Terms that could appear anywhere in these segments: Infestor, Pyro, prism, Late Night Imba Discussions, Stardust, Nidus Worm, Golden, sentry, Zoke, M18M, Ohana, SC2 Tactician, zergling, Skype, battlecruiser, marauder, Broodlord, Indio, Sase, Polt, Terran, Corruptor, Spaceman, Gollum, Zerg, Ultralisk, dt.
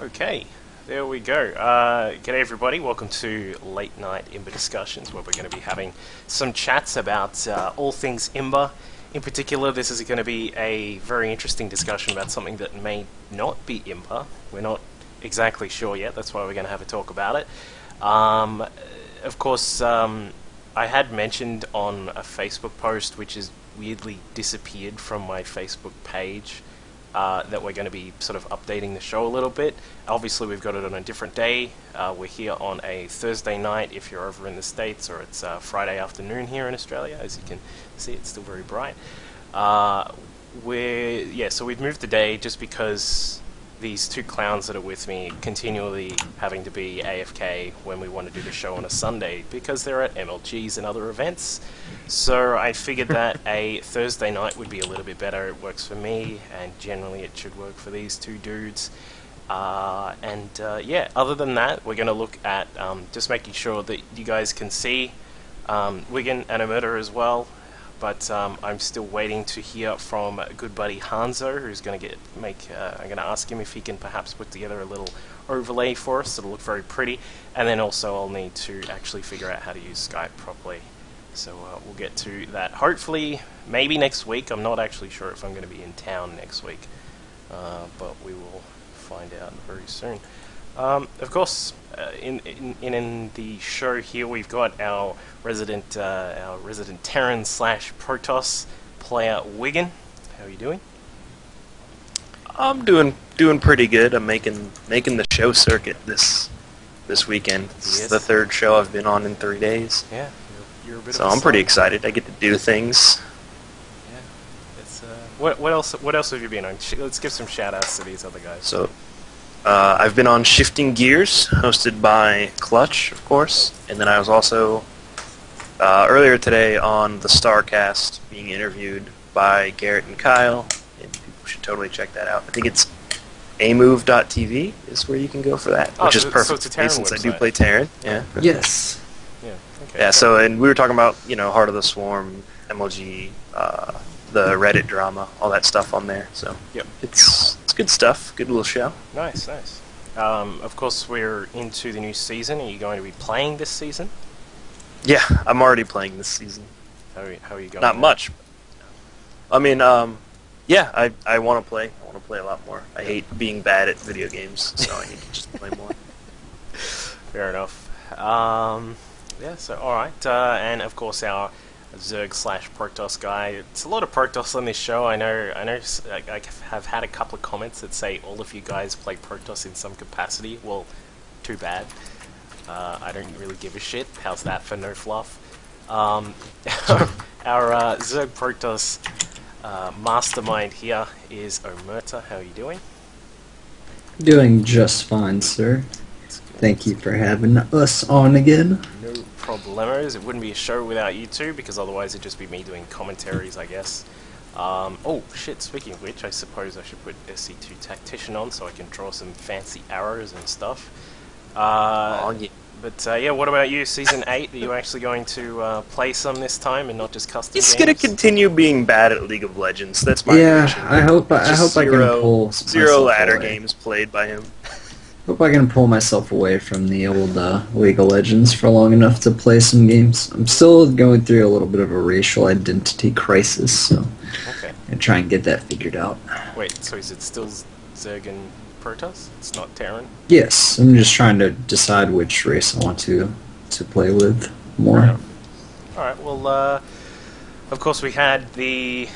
Okay, there we go. G'day everybody, welcome to Late Night Imba Discussions, where we're going to be having some chats about all things Imba. In particular, this is going to be a very interesting discussion about something that may not be Imba. We're not exactly sure yet, that's why we're going to have a talk about it. Of course, I had mentioned on a Facebook post, which has weirdly disappeared from my Facebook page, that we're going to be sort of updating the show a little bit. Obviously we've got it on a different day. We're here on a Thursday night if you're over in the States, or it's Friday afternoon here in Australia. As you can see, it's still very bright. So we've moved the day just because these two clowns that are with me continually having to be AFK when we want to do the show on a Sunday because they're at MLGs and other events. So I figured that a Thursday night would be a little bit better. It works for me, and generally it should work for these two dudes. Other than that, we're going to look at just making sure that you guys can see Wiggn and Omerta as well. But I'm still waiting to hear from good buddy Hanzo, who's going to I'm going to ask him if he can perhaps put together a little overlay for us that'll look very pretty, and then also I'll need to actually figure out how to use Skype properly. So we'll get to that hopefully, maybe next week. I'm not actually sure if I'm going to be in town next week, but we will find out very soon. Of course, in the show here, we've got our resident Terran / Protoss player Wiggn. How are you doing? I'm doing pretty good. I'm making the show circuit this weekend. Yes. It's the third show I've been on in 3 days. Yeah, you're a bit. So I'm pretty excited. I get to do things. Yeah. It's what else have you been on? Let's give some shout outs to these other guys. So. I've been on Shifting Gears, hosted by Clutch, of course, and then I was also earlier today on the StarCast, being interviewed by Garrett and Kyle, and people should totally check that out. I think it's amove.tv is where you can go for that, which is perfect for me since I do play Terran. Yeah. Yes. Yeah. Okay. Yeah. So, and we were talking about Heart of the Swarm, MLG, the Reddit drama, all that stuff on there. So. Yep. It's good stuff. Good little show. Nice. Of course, we're into the new season. Are you going to be playing this season? Yeah, I'm already playing this season. How are you going? Not much. I mean, I want to play. I want to play a lot more. I hate being bad at video games, so I need to just play more. Fair enough. So all right, and of course our Zerg / Protoss guy. It's a lot of Protoss on this show. I know. I have had a couple of comments that say all of you guys play Protoss in some capacity. Well, too bad. I don't really give a shit. How's that for no fluff? Our Zerg Protoss mastermind here is Omerta. How are you doing? Doing just fine, sir. Thank you for having us on again. No problemos. It wouldn't be a show without you two, because otherwise it'd just be me doing commentaries, I guess. Oh shit, speaking of which, I suppose I should put SC2 Tactician on so I can draw some fancy arrows and stuff. What about you, Season 8? Are you actually going to play some this time and not just custom games? It's going to continue being bad at League of Legends. That's my prediction. Yeah, I hope I can pull zero ladder games played by him. Hope I can pull myself away from the old League of Legends for long enough to play some games. I'm still going through a little bit of a racial identity crisis, so okay. I'm trying to get that figured out. Wait, so is it still Zerg and Protoss? It's not Terran? Yes, I'm just trying to decide which race I want to play with more. Right. Alright, well, of course we had the...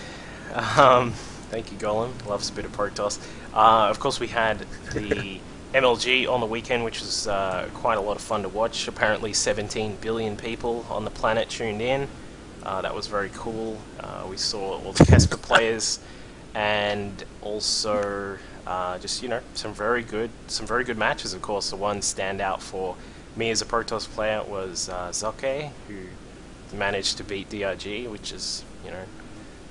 thank you, Gollum. Loves a bit of Protoss. Of course we had the... MLG on the weekend, which was quite a lot of fun to watch. Apparently 17 billion people on the planet tuned in. That was very cool. We saw all the Casper players, and also some very good matches, of course. The one standout for me as a Protoss player was Zoke, who managed to beat DRG, which is,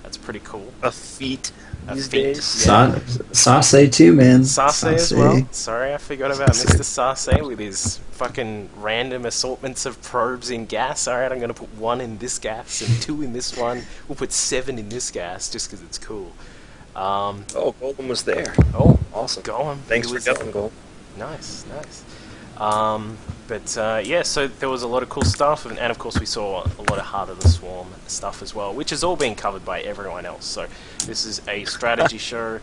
that's pretty cool. A feat. These days. Yeah. Sase too, man. Sase as well. Sorry, I forgot about Mr. Sase with his fucking random assortments of probes in gas. Alright, I'm going to put 1 in this gas and 2 in this one. We'll put 7 in this gas just because it's cool. Golden was there. Oh, awesome. Golden. Thanks for going, Golden. Nice, nice. Yeah, so there was a lot of cool stuff, and of course we saw a lot of Heart of the Swarm stuff as well, which is all being covered by everyone else. So this is a strategy show.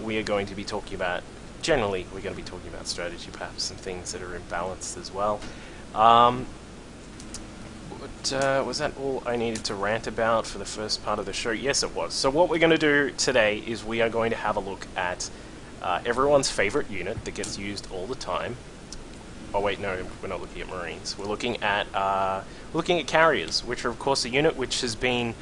We are going to be talking about, generally, we're going to be talking about strategy, perhaps some things that are imbalanced as well. Was that all I needed to rant about for the first part of the show? Yes, it was. So what we're going to do today is we are going to have a look at everyone's favorite unit that gets used all the time. Oh wait, no, we're not looking at Marines. We're looking at carriers, which are of course a unit which has been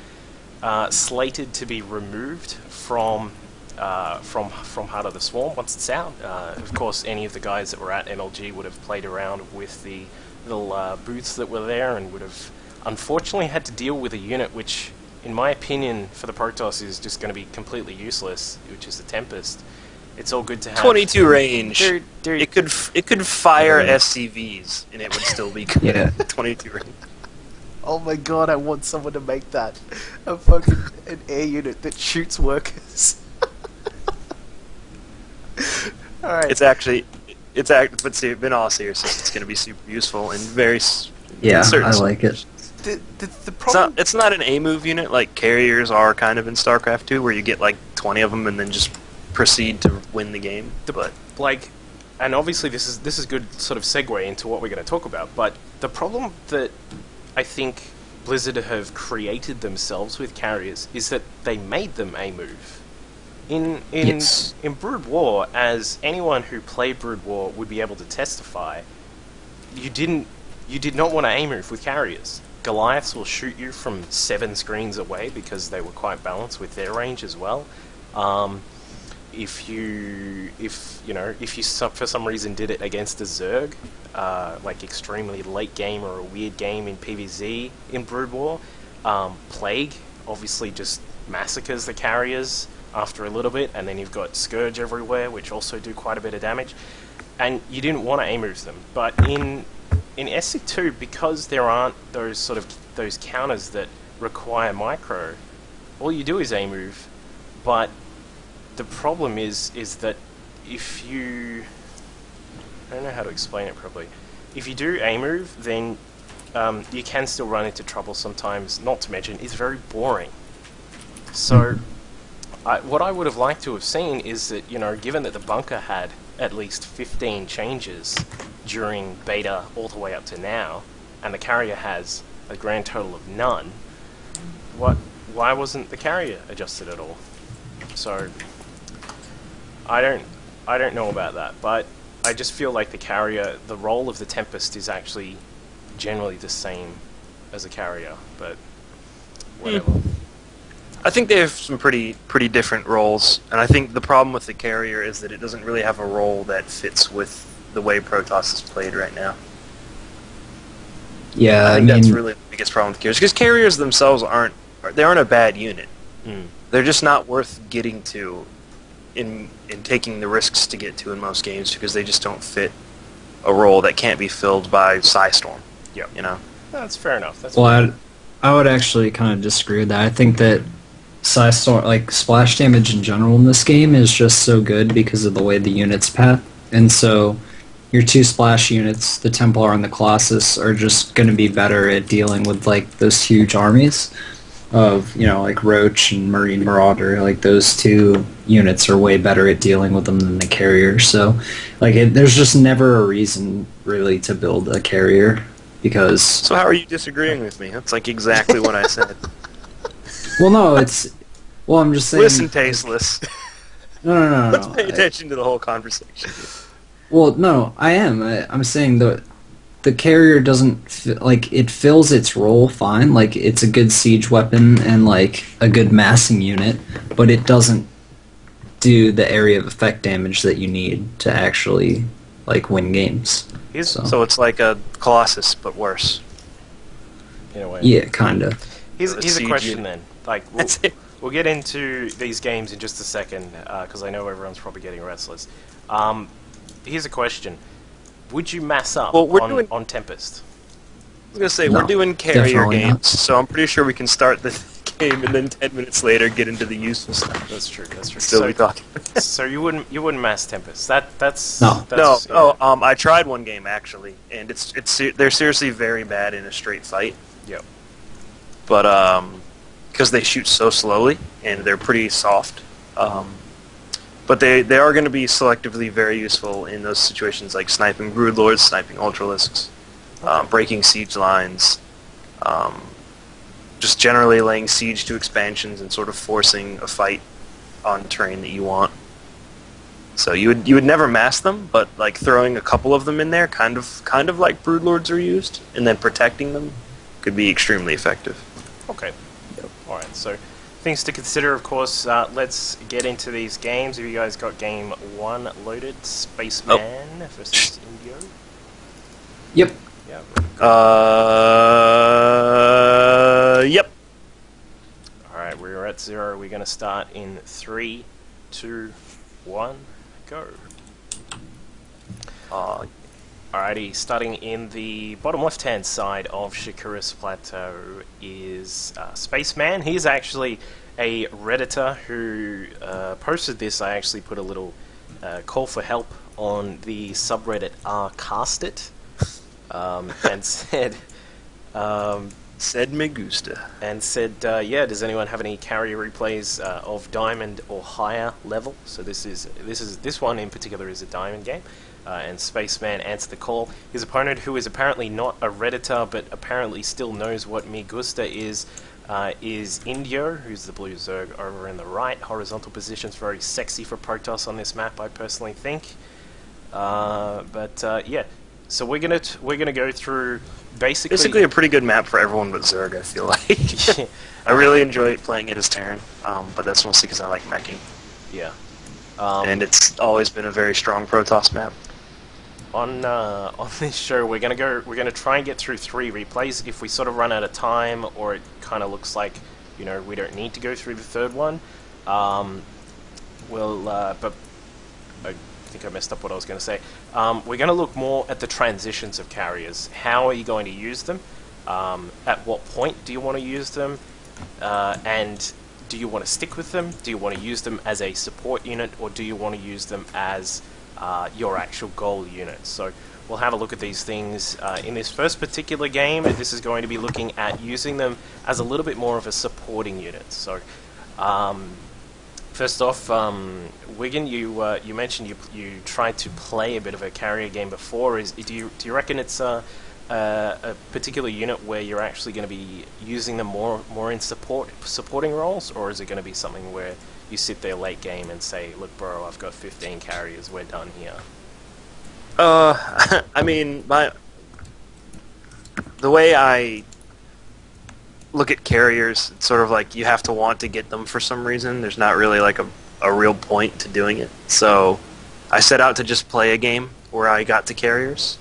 slated to be removed from Heart of the Swarm once it's out. Of course, any of the guys that were at MLG would have played around with the little booths that were there and would have unfortunately had to deal with a unit which, in my opinion, for the Protoss is just going to be completely useless, which is the Tempest. It's all good to have 22 range. It could fire SCVs and it would still be good. Yeah. 22 range. Oh my god! I want someone to make that a fucking an air unit that shoots workers. All right. But in all seriousness, it's going to be super useful and very. Yeah, I like it. The problem it's not an A-move unit like carriers are kind of in StarCraft 2, where you get like 20 of them and then just proceed to win the game, but like, and obviously this is good sort of segue into what we're going to talk about. But the problem that I think Blizzard have created themselves with carriers is that they made them a move. In Brood War, as anyone who played Brood War would be able to testify, you did not want to a move with carriers. Goliaths will shoot you from 7 screens away because they were quite balanced with their range as well. If you for some reason did it against a Zerg, like extremely late game or a weird game in PvZ in Brood War, Plague obviously just massacres the carriers after a little bit, and then you've got Scourge everywhere, which also do quite a bit of damage, and you didn't want to amuse them. But in SC2, because there aren't those sort of those counters that require micro, all you do is a move, but the problem is that if you... I don't know how to explain it properly. If you do a move, then you can still run into trouble sometimes, not to mention it's very boring. So what I would have liked to have seen is that, you know, given that the bunker had at least 15 changes during beta all the way up to now, and the carrier has a grand total of none, why wasn't the carrier adjusted at all? So I don't know about that, but I just feel like the carrier, the role of the Tempest is actually generally the same as a carrier, but whatever. I think they have some pretty different roles, and I think the problem with the carrier is that it doesn't really have a role that fits with the way Protoss is played right now. Yeah, I mean, that's really the biggest problem with carriers, because carriers themselves aren't a bad unit. Mm. They're just not worth getting to in taking the risks to get to in most games, because they just don't fit a role that can't be filled by Psystorm. Yeah, you know. That's fair enough. That's I would actually kind of disagree with that. I think that Psystorm, like splash damage in general in this game, is just so good because of the way the units path. And so your two splash units, the Templar and the Colossus, are just going to be better at dealing with like those huge armies of, you know, like Roach and Marine Marauder. Like those two units are way better at dealing with them than the carrier. So like there's just never a reason really to build a carrier, because... So how are you disagreeing with me? That's like exactly what I said. Well, no, it's... Well, I'm just saying... Listen, Tasteless. No. Let's pay attention to the whole conversation. Well, no, I am. I'm saying that the carrier doesn't, like, it fills its role fine, like it's a good siege weapon and like a good massing unit, but it doesn't do the area of effect damage that you need to actually like win games. So it's like a Colossus but worse. In a way. Yeah, kinda. Here's a question then. Like, we'll get into these games in just a second, because I know everyone's probably getting restless. Here's a question. Would you mass up on Tempest? I was going to say, no, we're doing carrier games, so I'm pretty sure we can start the game and then 10 minutes later get into the useful stuff. That's true. That's true. Still so, we talking. So you wouldn't mass Tempest. That's no. Yeah. Oh, I tried one game actually, and they're seriously very bad in a straight fight. Yep. But because they shoot so slowly and they're pretty soft. But they are going to be selectively very useful in those situations, like sniping Brood Lords, sniping Ultralisks, breaking siege lines, just generally laying siege to expansions and sort of forcing a fight on terrain that you want. So you would never mass them, but like throwing a couple of them in there, kind of like Brood Lords are used, and then protecting them could be extremely effective. Okay. Yep. All right. So. Things to consider, of course. Let's get into these games. Have you guys got game 1 loaded? Spaceman versus Indio. Yep. Yep. All right, we're at 0. We're going to start in 3, 2, 1, go. Alrighty, starting in the bottom left-hand side of Shakuris Plateau is Spaceman. He's actually a Redditor who posted this. I actually put a little call for help on the subreddit #rcastit and said... said me gusta. And said, yeah, does anyone have any carry replays of Diamond or higher level? So this one in particular is a Diamond game. And Spaceman answered the call. His opponent, who is apparently not a Redditor, but apparently still knows what Me Gusta is Indio, who's the blue Zerg over in the right. Horizontal position's very sexy for Protoss on this map, I personally think. Yeah. So we're gonna go through basically a pretty good map for everyone but Zerg, I feel like. Yeah. I really enjoy playing it as Terran, but that's mostly because I like meching. Yeah. And it's always been a very strong Protoss map. On this show, we're gonna try and get through 3 replays. If we sort of run out of time, or it kind of looks like, you know, we don't need to go through the 3rd one, we'll. But I think I messed up what I was gonna say. We're gonna look more at the transitions of carriers. How are you going to use them? At what point do you want to use them? And do you want to stick with them? Do you want to use them as a support unit, or do you want to use them as your actual goal unit? So we'll have a look at these things in this first particular game. This is going to be looking at using them as a little bit more of a supporting unit. So first off, Wiggin, you mentioned you tried to play a bit of a carrier game before. Do you reckon it's a particular unit where you're actually going to be using them more in supporting roles, or is it going to be something where you sit there late game and say, look, bro, I've got 15 carriers, we're done here? I mean, the way I look at carriers, it's sort of like you have to want to get them for some reason. There's not really like a real point to doing it. So I set out to just play a game where I got to carriers,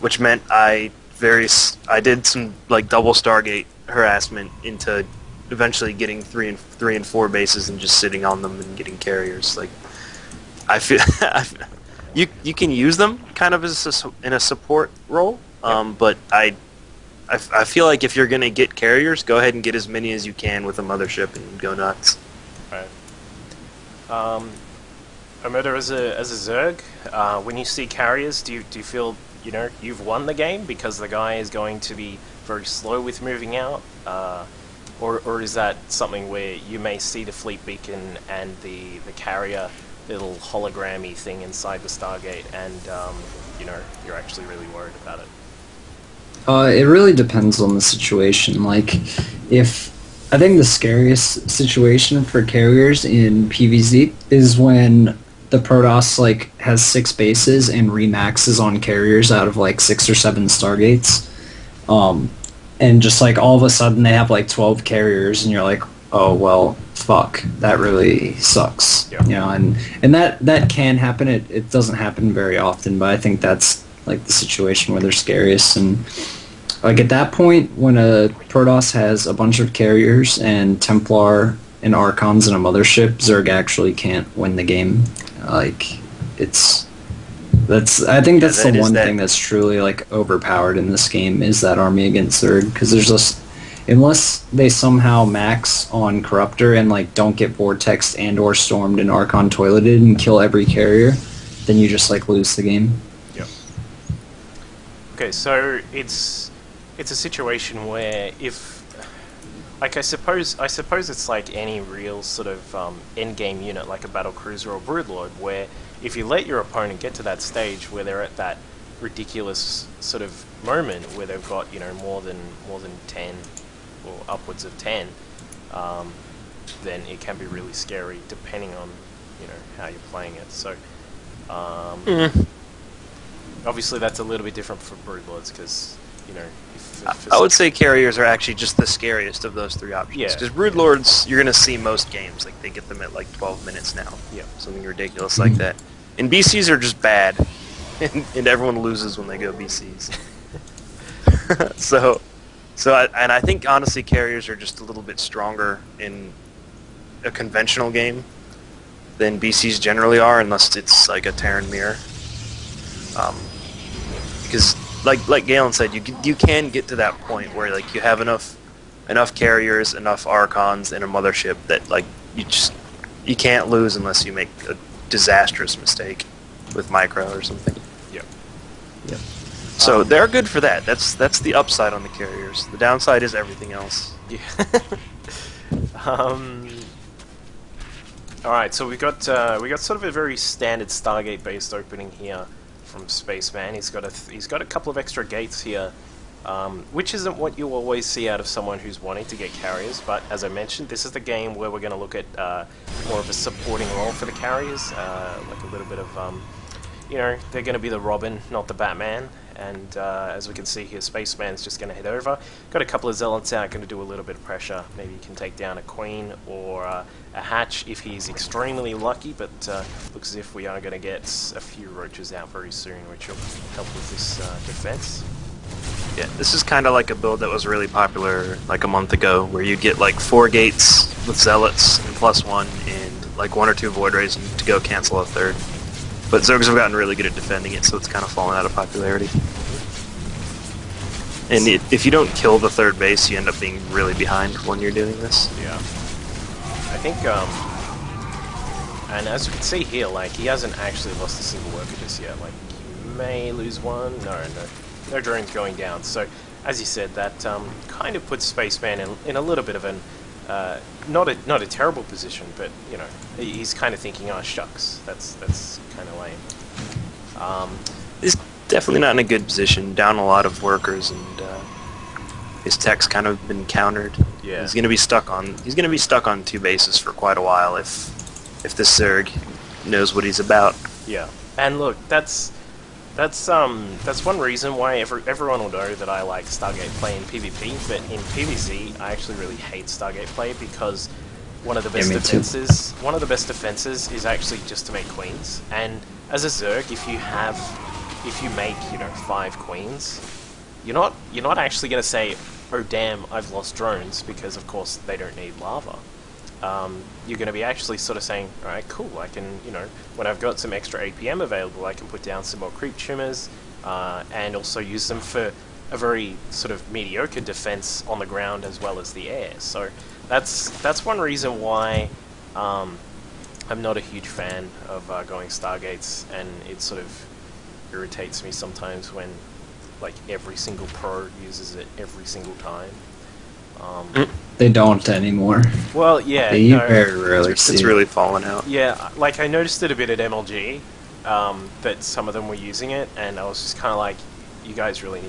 which meant I did some like double Stargate harassment into eventually getting 3 and 4 bases and just sitting on them and getting carriers. Like, I feel you can use them kind of as in a support role, but I feel like if you're gonna get carriers, go ahead and get as many as you can with a mothership and go nuts. Right. Omerta, as a Zerg, when you see carriers, do you feel you've won the game because the guy is going to be very slow with moving out? Or is that something where you may see the fleet beacon and the carrier, little hologrammy thing inside the Stargate, and you're actually really worried about it? It really depends on the situation. Like, I think the scariest situation for carriers in PvZ is when the Protoss like has 6 bases and remaxes on carriers out of like 6 or 7 Stargates. And just like all of a sudden they have like 12 carriers and you're like, oh well, fuck, that really sucks. Yep. You know, and that can happen. It doesn't happen very often, but I think that's like the situation where they're scariest. And like at that point, when a Protoss has a bunch of carriers and Templar and Archons and a mothership, Zerg actually can't win the game. Like, I think that's the one thing that's truly like overpowered in this game is that army against Zerg, because there's just unless they somehow max on Corruptor and like don't get vortexed and or stormed and Archon toileted and kill every carrier, then you just like lose the game. Yep. Okay, so it's a situation where if like I suppose it's like any real sort of endgame unit like a battlecruiser or broodlord, where if you let your opponent get to that stage where they're at that ridiculous sort of moment where they've got, you know, more than 10 or upwards of 10, then it can be really scary depending on, you know, how you're playing it. So obviously that's a little bit different for broodlords because, you know, if I would say carriers are actually just the scariest of those three options because broodlords you're gonna see most games like they get them at like 12 minutes now, something ridiculous like that, and BCs are just bad. And everyone loses when they go BCs. And I think honestly carriers are just a little bit stronger in a conventional game than BCs generally are, unless it's like a Terran mirror. Because like Galen said, you can get to that point where like you have enough carriers, enough Archons, and a mothership that like you can't lose unless you make a disastrous mistake with micro or something. Yep. So they're good for that. That's the upside on the carriers. The downside is everything else. Yeah. All right. So we got sort of a very standard Stargate based opening here from Spaceman. He's got a couple of extra gates here, which isn't what you always see out of someone who's wanting to get carriers. But as I mentioned, this is the game where we're going to look at more of a supporting role for the carriers, like a little bit of you know, they're going to be the Robin, not the Batman, and as we can see here, Spaceman's just going to head over. Got a couple of Zealots out, going to do a little bit of pressure. Maybe he can take down a Queen or a Hatch if he's extremely lucky, but looks as if we are going to get a few Roaches out very soon, which will help with this defense. Yeah, this is kind of like a build that was really popular like a month ago, where you'd get like 4 gates with Zealots and +1, and like 1 or 2 Void Rays to go cancel a third. But Zergs have gotten really good at defending it, so it's kind of fallen out of popularity. And if you don't kill the third base, you end up being really behind when you're doing this. Yeah. I think, and as you can see here, like, he hasn't actually lost a single worker just yet. Like, you may lose one. No drones going down. So, as you said, that kind of puts Spaceman in a little bit of an... not a terrible position, but you know he's kind of thinking, "Oh shucks, that's kind of lame." He's definitely not in a good position. Down a lot of workers, and his tech's kind of been countered. Yeah, he's gonna be stuck on 2 bases for quite a while if this Zerg knows what he's about. Yeah, and look, that's one reason why everyone will know that I like Stargate play in PvP, but in PvZ I actually really hate Stargate play because one of the best defenses is actually just to make Queens. And as a Zerg, if you make, you know, 5 Queens, you're not actually going to say, "Oh damn, I've lost drones," because of course they don't need lava. You're going to be actually sort of saying, alright, cool, I can, you know, when I've got some extra APM available, I can put down some more creep tumors, and also use them for a very sort of mediocre defense on the ground as well as the air. So that's one reason why I'm not a huge fan of going Stargates, and it sort of irritates me sometimes when, like, every single pro uses it every single time. They don't anymore. Well, yeah, it's really fallen out. Yeah, like I noticed it a bit at MLG, that some of them were using it, and I was just kind of like, you guys really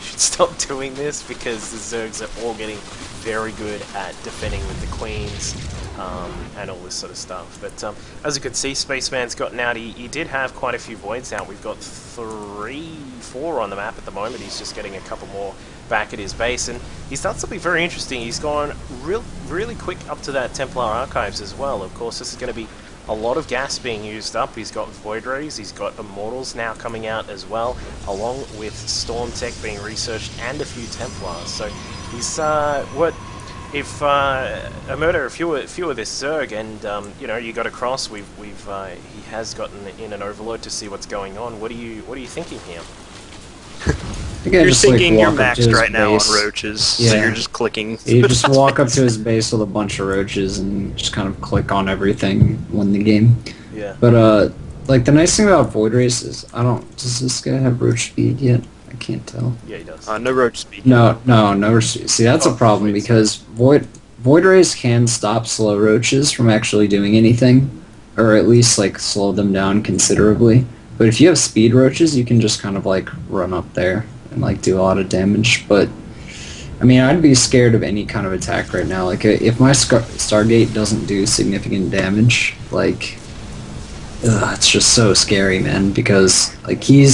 should stop doing this, because the Zergs are all getting very good at defending with the Queens, and all this sort of stuff. But as you could see, Spaceman's gotten out. He did have quite a few voids out. We've got 3, 4 on the map at the moment. He's just getting a couple more back at his base, and he's done something very interesting. He's gone really quick up to that Templar Archives as well. Of course, this is going to be a lot of gas being used up. He's got Void Rays, he's got Immortals now coming out as well, along with Storm Tech being researched and a few Templars. So he's Omerta, if you were this Zerg, and you know, you got across, he has gotten in an overload to see what's going on. What are you thinking here? You're sinking, like, you're maxed right now on roaches, so you're just clicking. You just walk up to his base with a bunch of roaches and just kind of click on everything, win the game. Yeah. But, like, the nice thing about Void Race is, I don't... Does this guy have roach speed yet? I can't tell. Yeah, he does. No roach speed. No roach speed. See, that's a problem, because Void Race can stop slow roaches from actually doing anything, or at least, like, slow them down considerably. But if you have speed roaches, you can just kind of, like, run up there and, like, do a lot of damage. But, I mean, I'd be scared of any kind of attack right now. Like, if my Stargate doesn't do significant damage, like, ugh, it's just so scary, man, because, like, the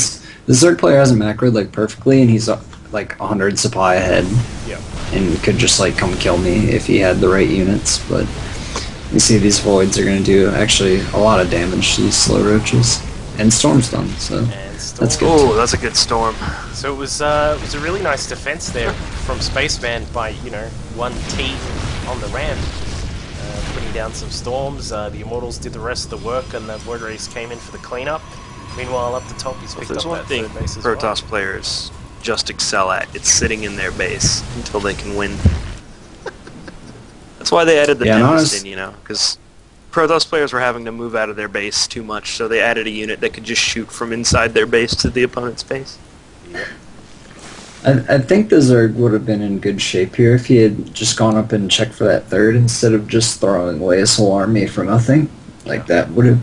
Zerg player hasn't macroed, like, perfectly, and he's, like, 100 supply ahead. Yep. And could just, like, come kill me if he had the right units, but you see these voids are going to do, actually, a lot of damage to these slow roaches. And Storm's done, so that's good. Oh, that's a good Storm. So it was a really nice defense there from Spaceman by, you know, one team on the ramp, putting down some Storms. The Immortals did the rest of the work, and the Void Race came in for the cleanup. Meanwhile, up the top, he's picked up that third base as well. There's one thing Protoss players just excel at. It's sitting in their base until they can win. That's why they added the Tempest in, you know, because Protoss players were having to move out of their base too much, so they added a unit that could just shoot from inside their base to the opponent's base. Yeah. I think the Zerg would have been in good shape here if he had just gone up and checked for that third instead of just throwing away his whole army for nothing. Like, that would have...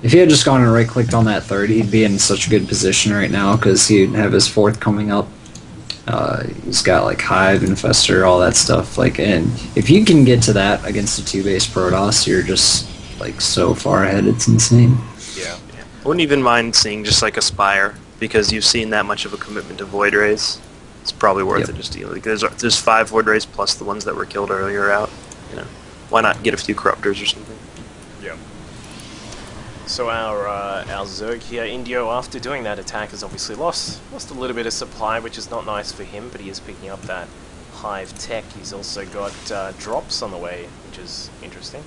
If he had just gone and right-clicked on that third, he'd be in such a good position right now, because he'd have his fourth coming up. He's got, like, Hive, Infestor, all that stuff. Like, and if you can get to that against a two-base Protoss, you're just, like, so far ahead, it's insane. Yeah. I wouldn't even mind seeing just, like, Aspire, because you've seen that much of a commitment to Void Rays. It's probably worth it just to deal. Like, there's 5 Void Rays plus the ones that were killed earlier out. You know, why not get a few Corruptors or something? Yeah. So our Zerg here, Indio, after doing that attack, has obviously lost a little bit of supply, which is not nice for him, but he is picking up that Hive tech. He's also got drops on the way, which is interesting.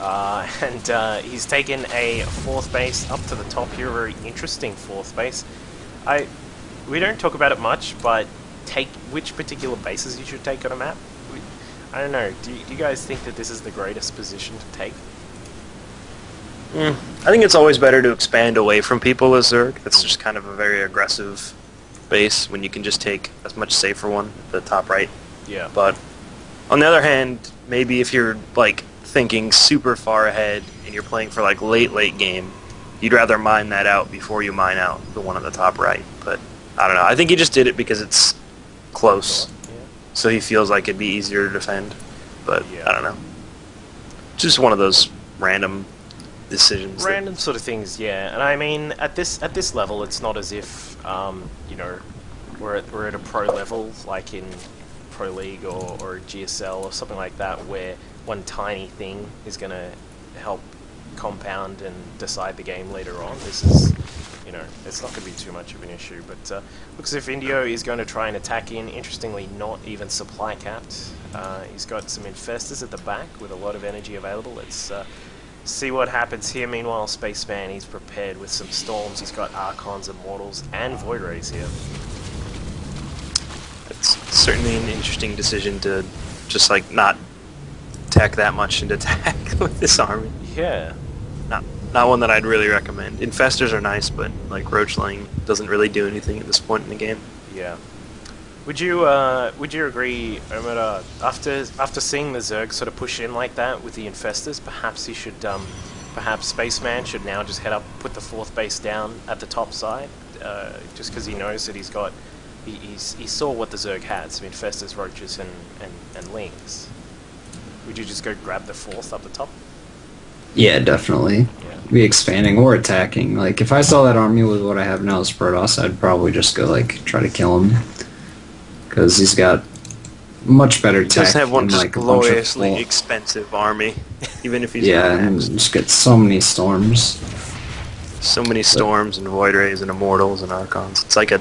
And he's taken a fourth base up to the top here, a very interesting fourth base. We don't talk about it much, but which particular bases you should take on a map? I don't know, do you guys think that this is the greatest position to take? I think it's always better to expand away from people as Zerg. That's just kind of a very aggressive base when you can just take a much safer one at the top right. Yeah. But on the other hand, maybe if you're like thinking super far ahead and you're playing for like late game, you'd rather mine that out before you mine out the one on the top right. But I don't know. I think he just did it because it's close, so he feels like it'd be easier to defend. But I don't know. It's just one of those random decisions. Random sort of things, yeah. And I mean, at this level, it's not as if you know, we're at a pro level like in Pro League or GSL or something like that, where one tiny thing is going to help compound and decide the game later on. This is, you know, it's not going to be too much of an issue. But looks as if Indio is going to try and attack in. Interestingly, not even supply capped. He's got some Infestors at the back with a lot of energy available. It's see what happens here. Meanwhile, Spaceman, he's prepared with some Storms. He's got Archons, Immortals, and Void Rays here. It's certainly an interesting decision to just, like, not tech that much and attack with this army. Yeah. Not one that I'd really recommend. Infestors are nice, but, like, Roach Laying doesn't really do anything at this point in the game. Yeah. Would you agree, Omerta, after seeing the Zerg sort of push in like that with the Infestors, perhaps he should, perhaps Spaceman should now just head up, put the fourth base down at the top side, just because he knows that he's got, he saw what the Zerg had, some Infestors, Roaches, and Lings. Would you just go grab the fourth up the top? Yeah, definitely. Yeah. Be expanding or attacking. Like, if I saw that army with what I have now as Protoss, I'd probably just go, like, try to kill him. Because he's got much better tech. He doesn't have one like gloriously expensive army, even if he's and just gets so many Storms. So many Storms and Void Rays and Immortals and Archons. It's like a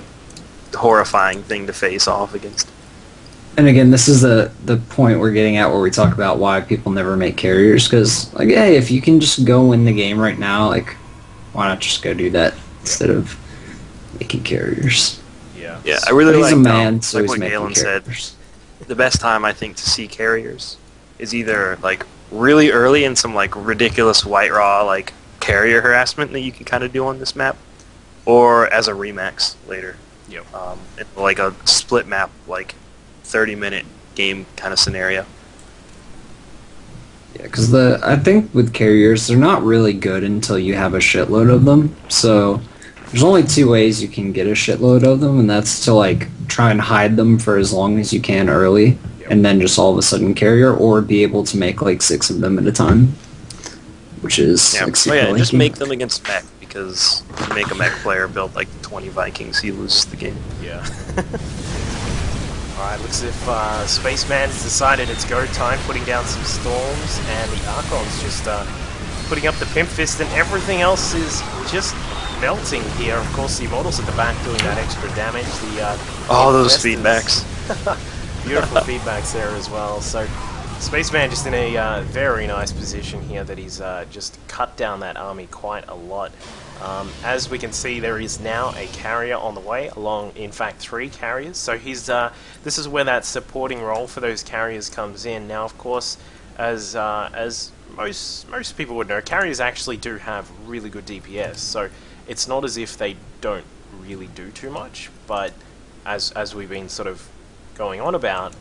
horrifying thing to face off against. And again, this is the point we're getting at where we talk about why people never make carriers, because, like, hey, if you can just go win the game right now, like, why not just go do that instead of making carriers? Yeah. Yeah, I really like man, so like what Galen said. The best time I think to see carriers is either like really early in some like ridiculous white raw like carrier harassment that you can kind of do on this map, or as a remax later. Yep. Like a split map, like 30-minute game kind of scenario. Yeah, because I think with carriers, they're not really good until you have a shitload of them. So there's only two ways you can get a shitload of them, and that's to like try and hide them for as long as you can early, yep, and then just all of a sudden carrier, or be able to make like 6 of them at a time, which is just make them against mech. Because if you make a mech player build like 20 Vikings, he loses the game. Yeah. Alright, looks as if Spaceman's decided it's go time, putting down some storms, and the Archon's just putting up the Pimp Fist, and everything else is just melting here. Of course, the Immortals at the back doing that extra damage. All those feedbacks. Beautiful feedbacks there as well. So Spaceman just in a very nice position here that he's just cut down that army quite a lot. As we can see, there is now a carrier on the way, in fact, 3 carriers. So he's this is where that supporting role for those carriers comes in. Now, of course, as most people would know, carriers actually do have really good DPS. So it's not as if they don't really do too much, but as we've been sort of going on about,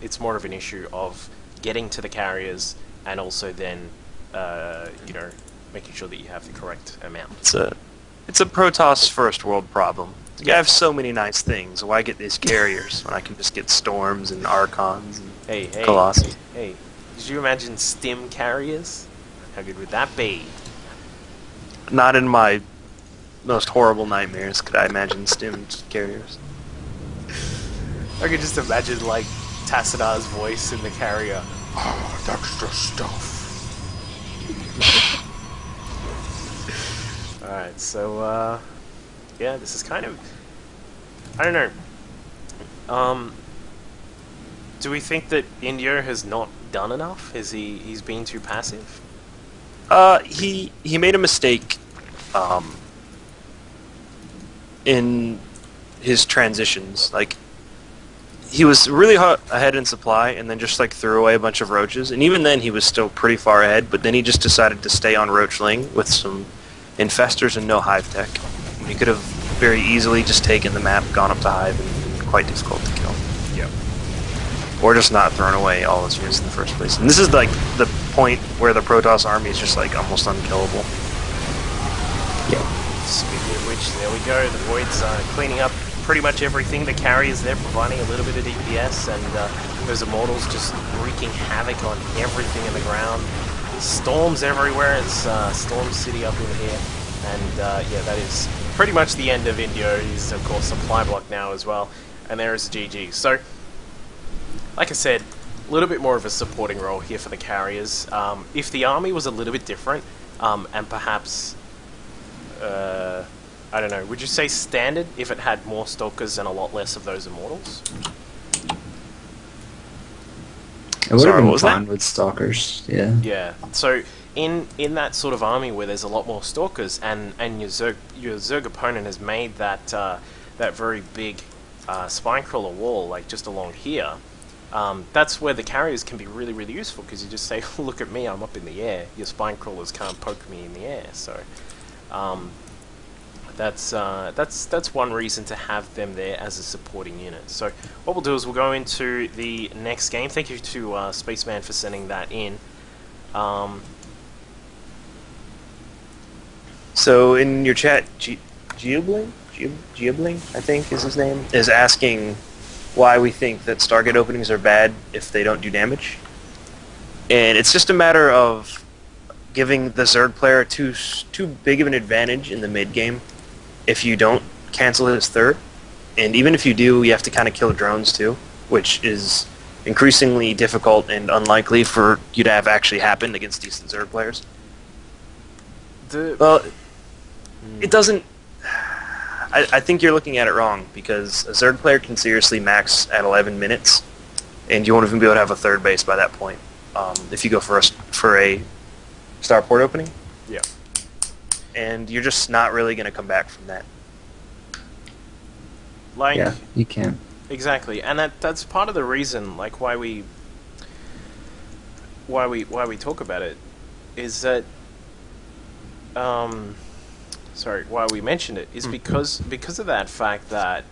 it's more of an issue of getting to the carriers, and also then, making sure that you have the correct amount. It's a Protoss first world problem. I have so many nice things, why get these carriers when I can just get storms and Archons and Colossi? Hey, did you imagine Stim carriers? How good would that be? Not in my most horrible nightmares could I imagine Stim carriers. I could just imagine, like, Tassadar's voice in the carrier. Oh, that's just stuff. Alright, so, yeah, this is kind of, I don't know. Do we think that Indio has not done enough? He's been too passive? He made a mistake, in his transitions. Like, he was really hot ahead in supply, and then just like threw away a bunch of roaches. And even then, he was still pretty far ahead. But then he just decided to stay on roachling with some infestors and no hive tech. And he could have very easily just taken the map, gone up to hive, and been quite difficult to kill. Yep. Or just not thrown away all his units in the first place. And this is like the point where the Protoss army is just like almost unkillable. Yep. Speaking of which, there we go. The Void's cleaning up pretty much everything. The carriers there providing a little bit of DPS, and those Immortals just wreaking havoc on everything in the ground. Storms everywhere. It's Storm City up in here, and yeah, that is pretty much the end of Indio. He's of course supply block now as well, and there is GG. So, like I said, a little bit more of a supporting role here for the carriers. If the army was a little bit different, and perhaps, I don't know, would you say standard if it had more Stalkers and a lot less of those Immortals? It would have been fine with Stalkers, yeah. Yeah, so in that sort of army where there's a lot more Stalkers, and your Zerg opponent has made that that very big Spinecrawler wall, like just along here, that's where the carriers can be really, really useful, because you just say, look at me, I'm up in the air, your Spinecrawlers can't poke me in the air, so... That's one reason to have them there as a supporting unit. So what we'll do is we'll go into the next game. Thank you to Spaceman for sending that in. So in your chat, Geobling, I think is his name, is asking why we think that Stargate openings are bad if they don't do damage. And it's just a matter of giving the Zerg player too big of an advantage in the mid game. If you don't cancel his third, and even if you do, you have to kind of kill drones too, which is increasingly difficult and unlikely for you to have actually happened against decent Zerg players. Well, it doesn't... I think you're looking at it wrong, because a Zerg player can seriously max at 11 minutes, and you won't even be able to have a third base by that point, if you go for a starport opening. Yeah. And you're just not really going to come back from that. Like, yeah, you can. Exactly, and that's part of the reason, like, why we talk about it, is that, why we mentioned it is because of that fact that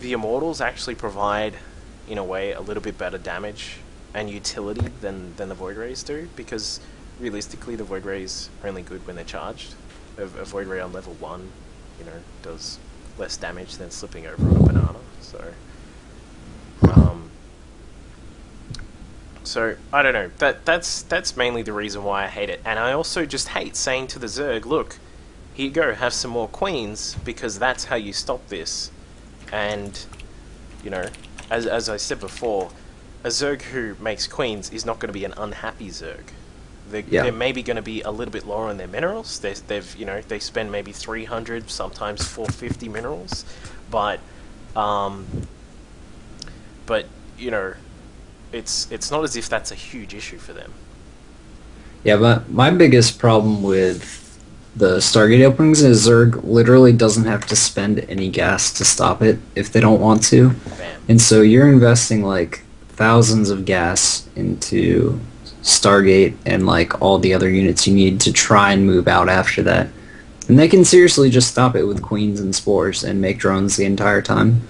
the Immortals actually provide, in a way, a little bit better damage and utility than the Void Rays do, because realistically, the Void Rays are only good when they're charged. A Void Ray on level 1, you know, does less damage than slipping over on a banana, so I don't know. That's mainly the reason why I hate it, and I also just hate saying to the Zerg, look, here you go, have some more queens, because that's how you stop this. And, you know, as I said before, a Zerg who makes queens is not going to be an unhappy Zerg. They're maybe going to be a little bit lower on their minerals. They spend maybe 300, sometimes 450 minerals, but you know, it's not as if that's a huge issue for them. Yeah, but my biggest problem with the Stargate openings is Zerg literally doesn't have to spend any gas to stop it if they don't want to. Bam. And so you're investing like thousands of gas into Stargate and like all the other units you need to try and move out after that, and they can seriously just stop it with queens and spores and make drones the entire time.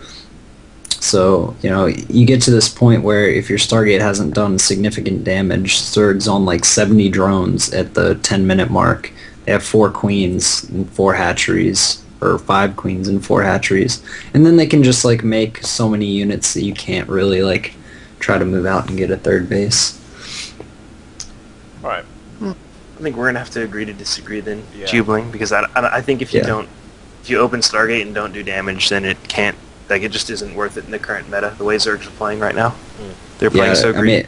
So, you know, you get to this point where if your Stargate hasn't done significant damage, Zerg's on like 70 drones at the 10-minute mark. They have 4 queens and 4 hatcheries, or 5 queens and 4 hatcheries, and then they can just like make so many units that you can't really like try to move out and get a third base. Alright. I think we're going to have to agree to disagree then, Jubling, because I think if you don't, if you open Stargate and don't do damage, then it can't, like, it just isn't worth it in the current meta, the way Zergs are playing right now. They're playing so greedy.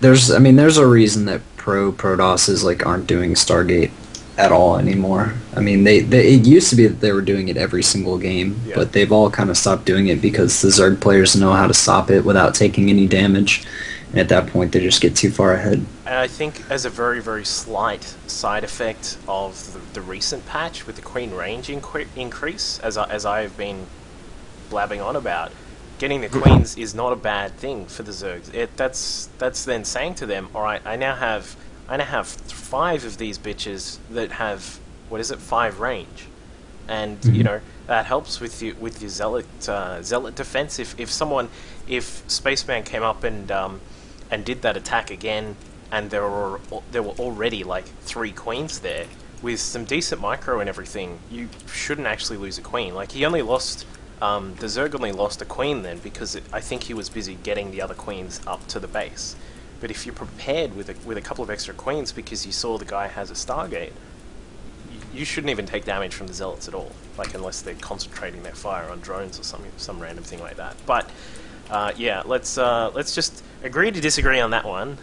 There's a reason that Protoss like, aren't doing Stargate at all anymore. I mean, it used to be that they were doing it every single game, but they've all kind of stopped doing it because the Zerg players know how to stop it without taking any damage. And at that point, they just get too far ahead. And I think as a very, very slight side effect of the recent patch with the Queen range increase, as I have been blabbing on about, getting the Queens is not a bad thing for the Zergs. That's then saying to them, all right, I now have 5 of these bitches that have 5 range, and you know, that helps with your zealot defense. If Spaceman came up and did that attack again, and there were already like 3 queens there with some decent micro and everything, you shouldn't actually lose a queen. Like, he only lost the Zerg only lost a queen then because I think he was busy getting the other queens up to the base. But if you're prepared with a couple of extra queens because you saw the guy has a Stargate, you shouldn't even take damage from the zealots at all, like, unless they're concentrating their fire on drones or some random thing like that. But let's just agree to disagree on that one,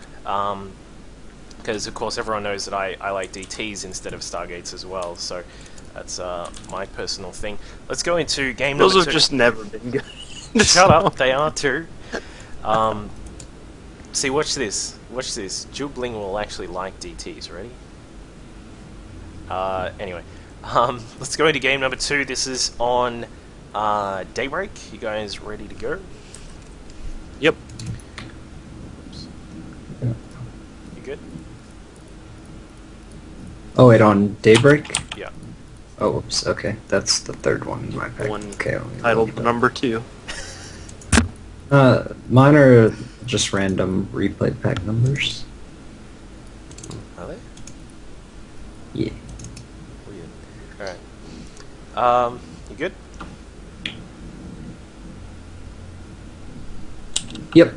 because of course everyone knows that I like DTs instead of Stargates as well, so that's my personal thing. Let's go into game number 2. Those have just never been good. Shut up, they are too. See, watch this. Jubling will actually like DTs, ready? Anyway, let's go into game number 2. This is on Daybreak. You guys ready to go? Yep. Oops. You good? Oh wait, on Daybreak? Yeah. Oh, oops, okay. That's the 3rd one in my pack. Okay, titled number 2. Mine are just random replay pack numbers. Are they? Yeah. Weird. Alright. You good? Yep.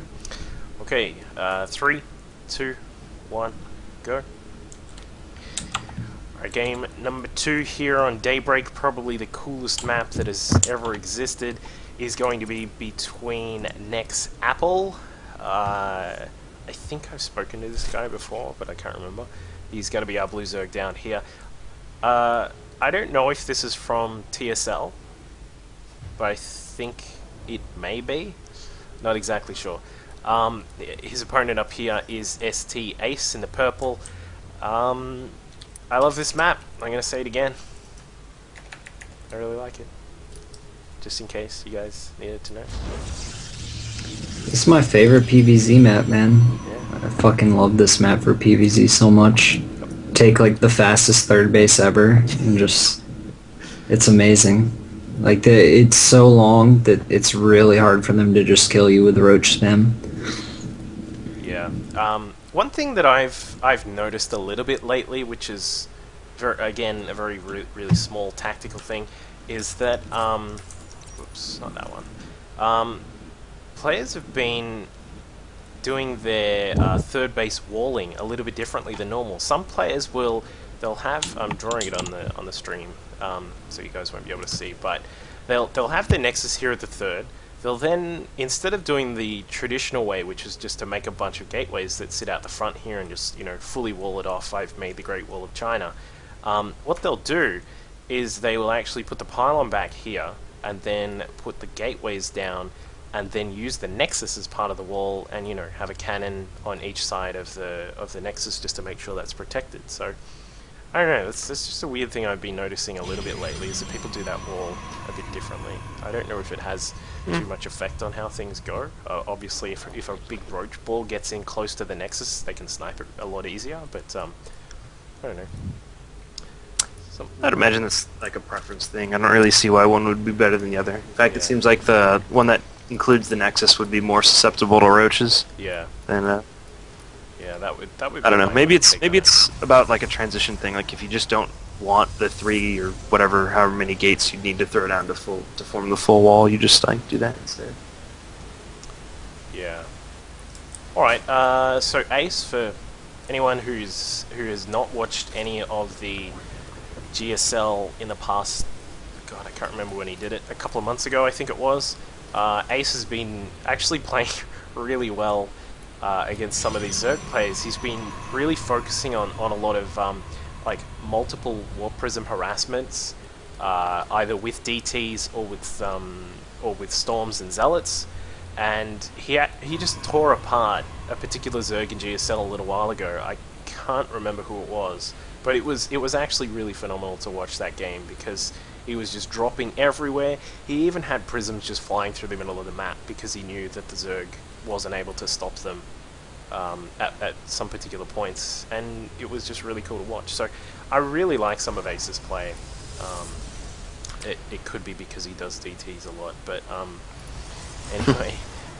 Okay, 3, 2, 1, go. Alright, game number 2 here on Daybreak, probably the coolest map that has ever existed, is going to be between Nex Apple. I think I've spoken to this guy before, but I can't remember. He's going to be our blue Zerg down here. I don't know if this is from TSL, but I think it may be. Not exactly sure. His opponent up here is ST Ace in the purple. I love this map. I'm going to say it again. I really like it. just in case you guys needed to know. This is my favorite PvZ map, man. Yeah. I fucking love this map for PvZ so much. Take like the fastest third base ever and just it's amazing. Like it's so long that it's really hard for them to just kill you with roach spam. Yeah. One thing that I've noticed a little bit lately, which is again a very really small tactical thing, is that oops, not that one. Players have been doing their third base walling a little bit differently than normal. Some players will have I'm drawing it on the stream. So you guys won't be able to see, but they'll have their nexus here at the third. They'll then, instead of doing the traditional way, which is just to make a bunch of gateways that sit out the front here and just, you know, fully wall it off, I've made the Great Wall of China, what they'll do is they will actually put the pylon back here and then put the gateways down and then use the nexus as part of the wall and, you know, have a cannon on each side of the nexus just to make sure that's protected. So I don't know, that's just a weird thing I've been noticing a little bit lately, is that people do that wall a bit differently. I don't know if it has too much effect on how things go. Obviously, if a big roach ball gets in close to the nexus, they can snipe it a lot easier, but I don't know. I'd imagine that's like a preference thing. I don't really see why one would be better than the other. In fact, yeah. It seems like the one that includes the nexus would be more susceptible to roaches. Yeah. Than, yeah, that would be, I don't know. Maybe it's about like a transition thing. Like if you just don't want the three or whatever, however many gates you need to throw down to form the full wall, you just like do that instead. Yeah. All right. So Ace, for anyone who has not watched any of the GSL in the past, God, I can't remember when he did it. A couple of months ago, I think it was. Ace has been actually playing really well. Against some of these Zoke players, he's been really focusing on a lot of like multiple War Prism harassments, either with DTs or with Storms and Zealots, and he just tore apart a particular Zerg in GSL a little while ago. I can't remember who it was, but it was actually really phenomenal to watch that game because he was just dropping everywhere. He even had prisms just flying through the middle of the map because he knew that the Zerg wasn't able to stop them at some particular points, and it was just really cool to watch. So I really like some of Ace's play. It could be because he does DTs a lot, but anyway,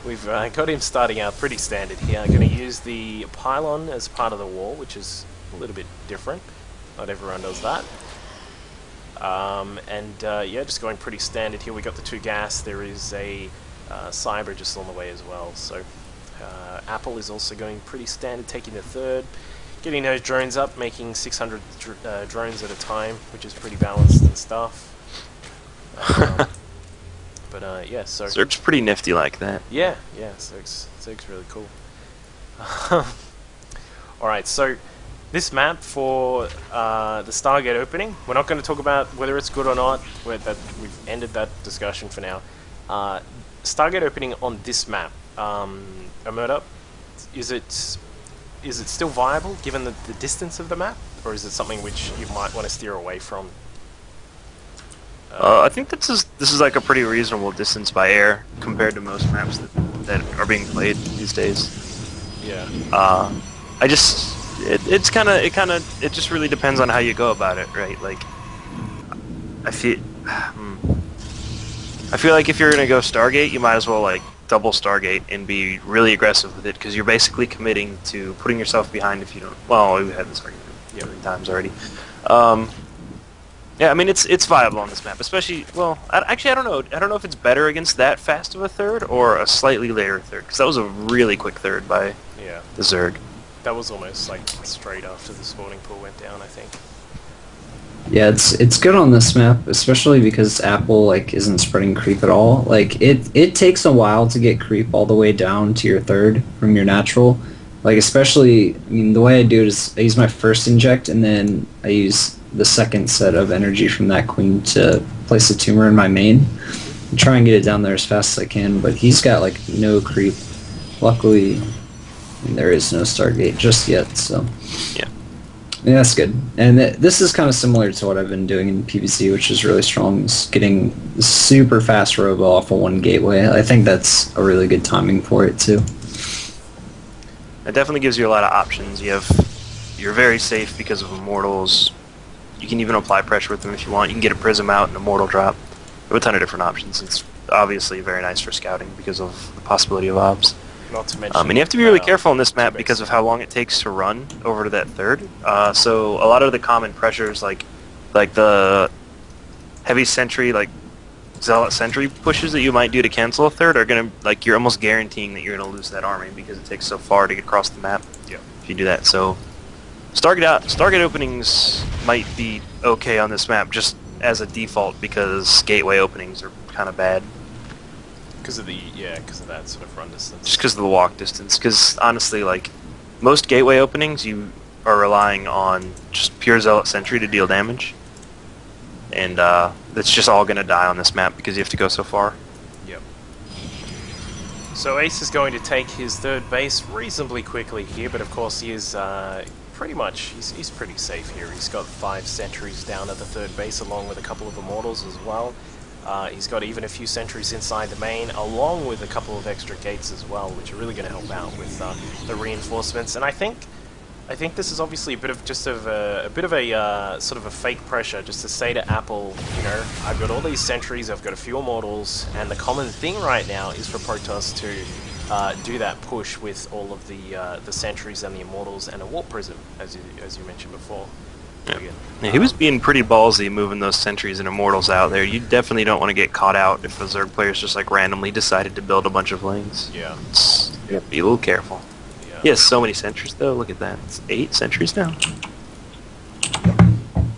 we've got him starting out pretty standard here. I'm going to use the pylon as part of the wall, which is a little bit different. Not everyone does that. Yeah, just going pretty standard here. We got the two gas. There is a Cyber just on the way as well, so Apple is also going pretty standard, taking the third, getting those drones up, making 600 drones at a time, which is pretty balanced and stuff. Yeah, so Zerg's pretty nifty like that. Yeah, yeah, Zerg's really cool. Alright, so this map for the Stargate opening, we're not going to talk about whether it's good or not. We've ended that discussion for now. Stargate opening on this map, Omerta, is it still viable given the distance of the map, or is it something which you might want to steer away from? I think this is like a pretty reasonable distance by air compared to most maps that are being played these days. Yeah. It just really depends on how you go about it, right? Like, I feel like if you're going to go Stargate, you might as well like double Stargate and be really aggressive with it, because you're basically committing to putting yourself behind if you don't. Well, we've had this argument many times already. Yeah, I mean it's viable on this map, especially. Well, actually, I don't know. I don't know if it's better against that fast of a third or a slightly later third, because that was a really quick third by the Zerg. That was almost like straight after the sporting pool went down, I think. Yeah, it's good on this map, especially because Apple like isn't spreading creep at all. Like it takes a while to get creep all the way down to your third from your natural. Like especially, I mean the way I do it is I use my first inject and then I use the second set of energy from that queen to place a tumor in my main. I try and get it down there as fast as I can, but he's got like no creep. Luckily, I mean, there is no Stargate just yet, so yeah. Yeah, that's good. And this is kind of similar to what I've been doing in PvC, which is really strong, is getting super fast robo off of one gateway. I think that's a really good timing for it, too. It definitely gives you a lot of options. You're very safe because of Immortals. You can even apply pressure with them if you want. You can get a Prism out and a Mortal drop. You have a ton of different options. It's obviously very nice for scouting because of the possibility of obs. Not to mention, and you have to be really careful on this map because of how long it takes to run over to that third. So a lot of the common pressures, like the heavy sentry, like zealot sentry pushes that you might do to cancel a third, are gonna, like, you're almost guaranteeing that you're gonna lose that army because it takes so far to get across the map. Yeah. If you do that, so Stargate openings might be okay on this map just as a default because gateway openings are kind of bad. Because of the because of that sort of run distance. Just because of the walk distance. Because honestly, like most gateway openings, you are relying on just pure zealot sentry to deal damage, and that's just all going to die on this map because you have to go so far. Yep. So Ace is going to take his third base reasonably quickly here, but of course he is pretty much he's pretty safe here. He's got 5 sentries down at the third base, along with a couple of Immortals as well. He's got even a few sentries inside the main, along with a couple of extra gates as well, which are really going to help out with the reinforcements. And I think this is obviously a bit of a fake pressure, just to say to Apple, you know, I've got all these sentries, I've got a few Immortals, and the common thing right now is for Protoss to do that push with all of the sentries and the Immortals and a warp prism, as you mentioned before. Yeah. Yeah, he was being pretty ballsy moving those sentries and Immortals out there. You definitely don't want to get caught out if the Zerg players just like randomly decided to build a bunch of lanes. Yeah. You have to be a little careful. Yeah. He has so many sentries though, look at that. It's 8 sentries now.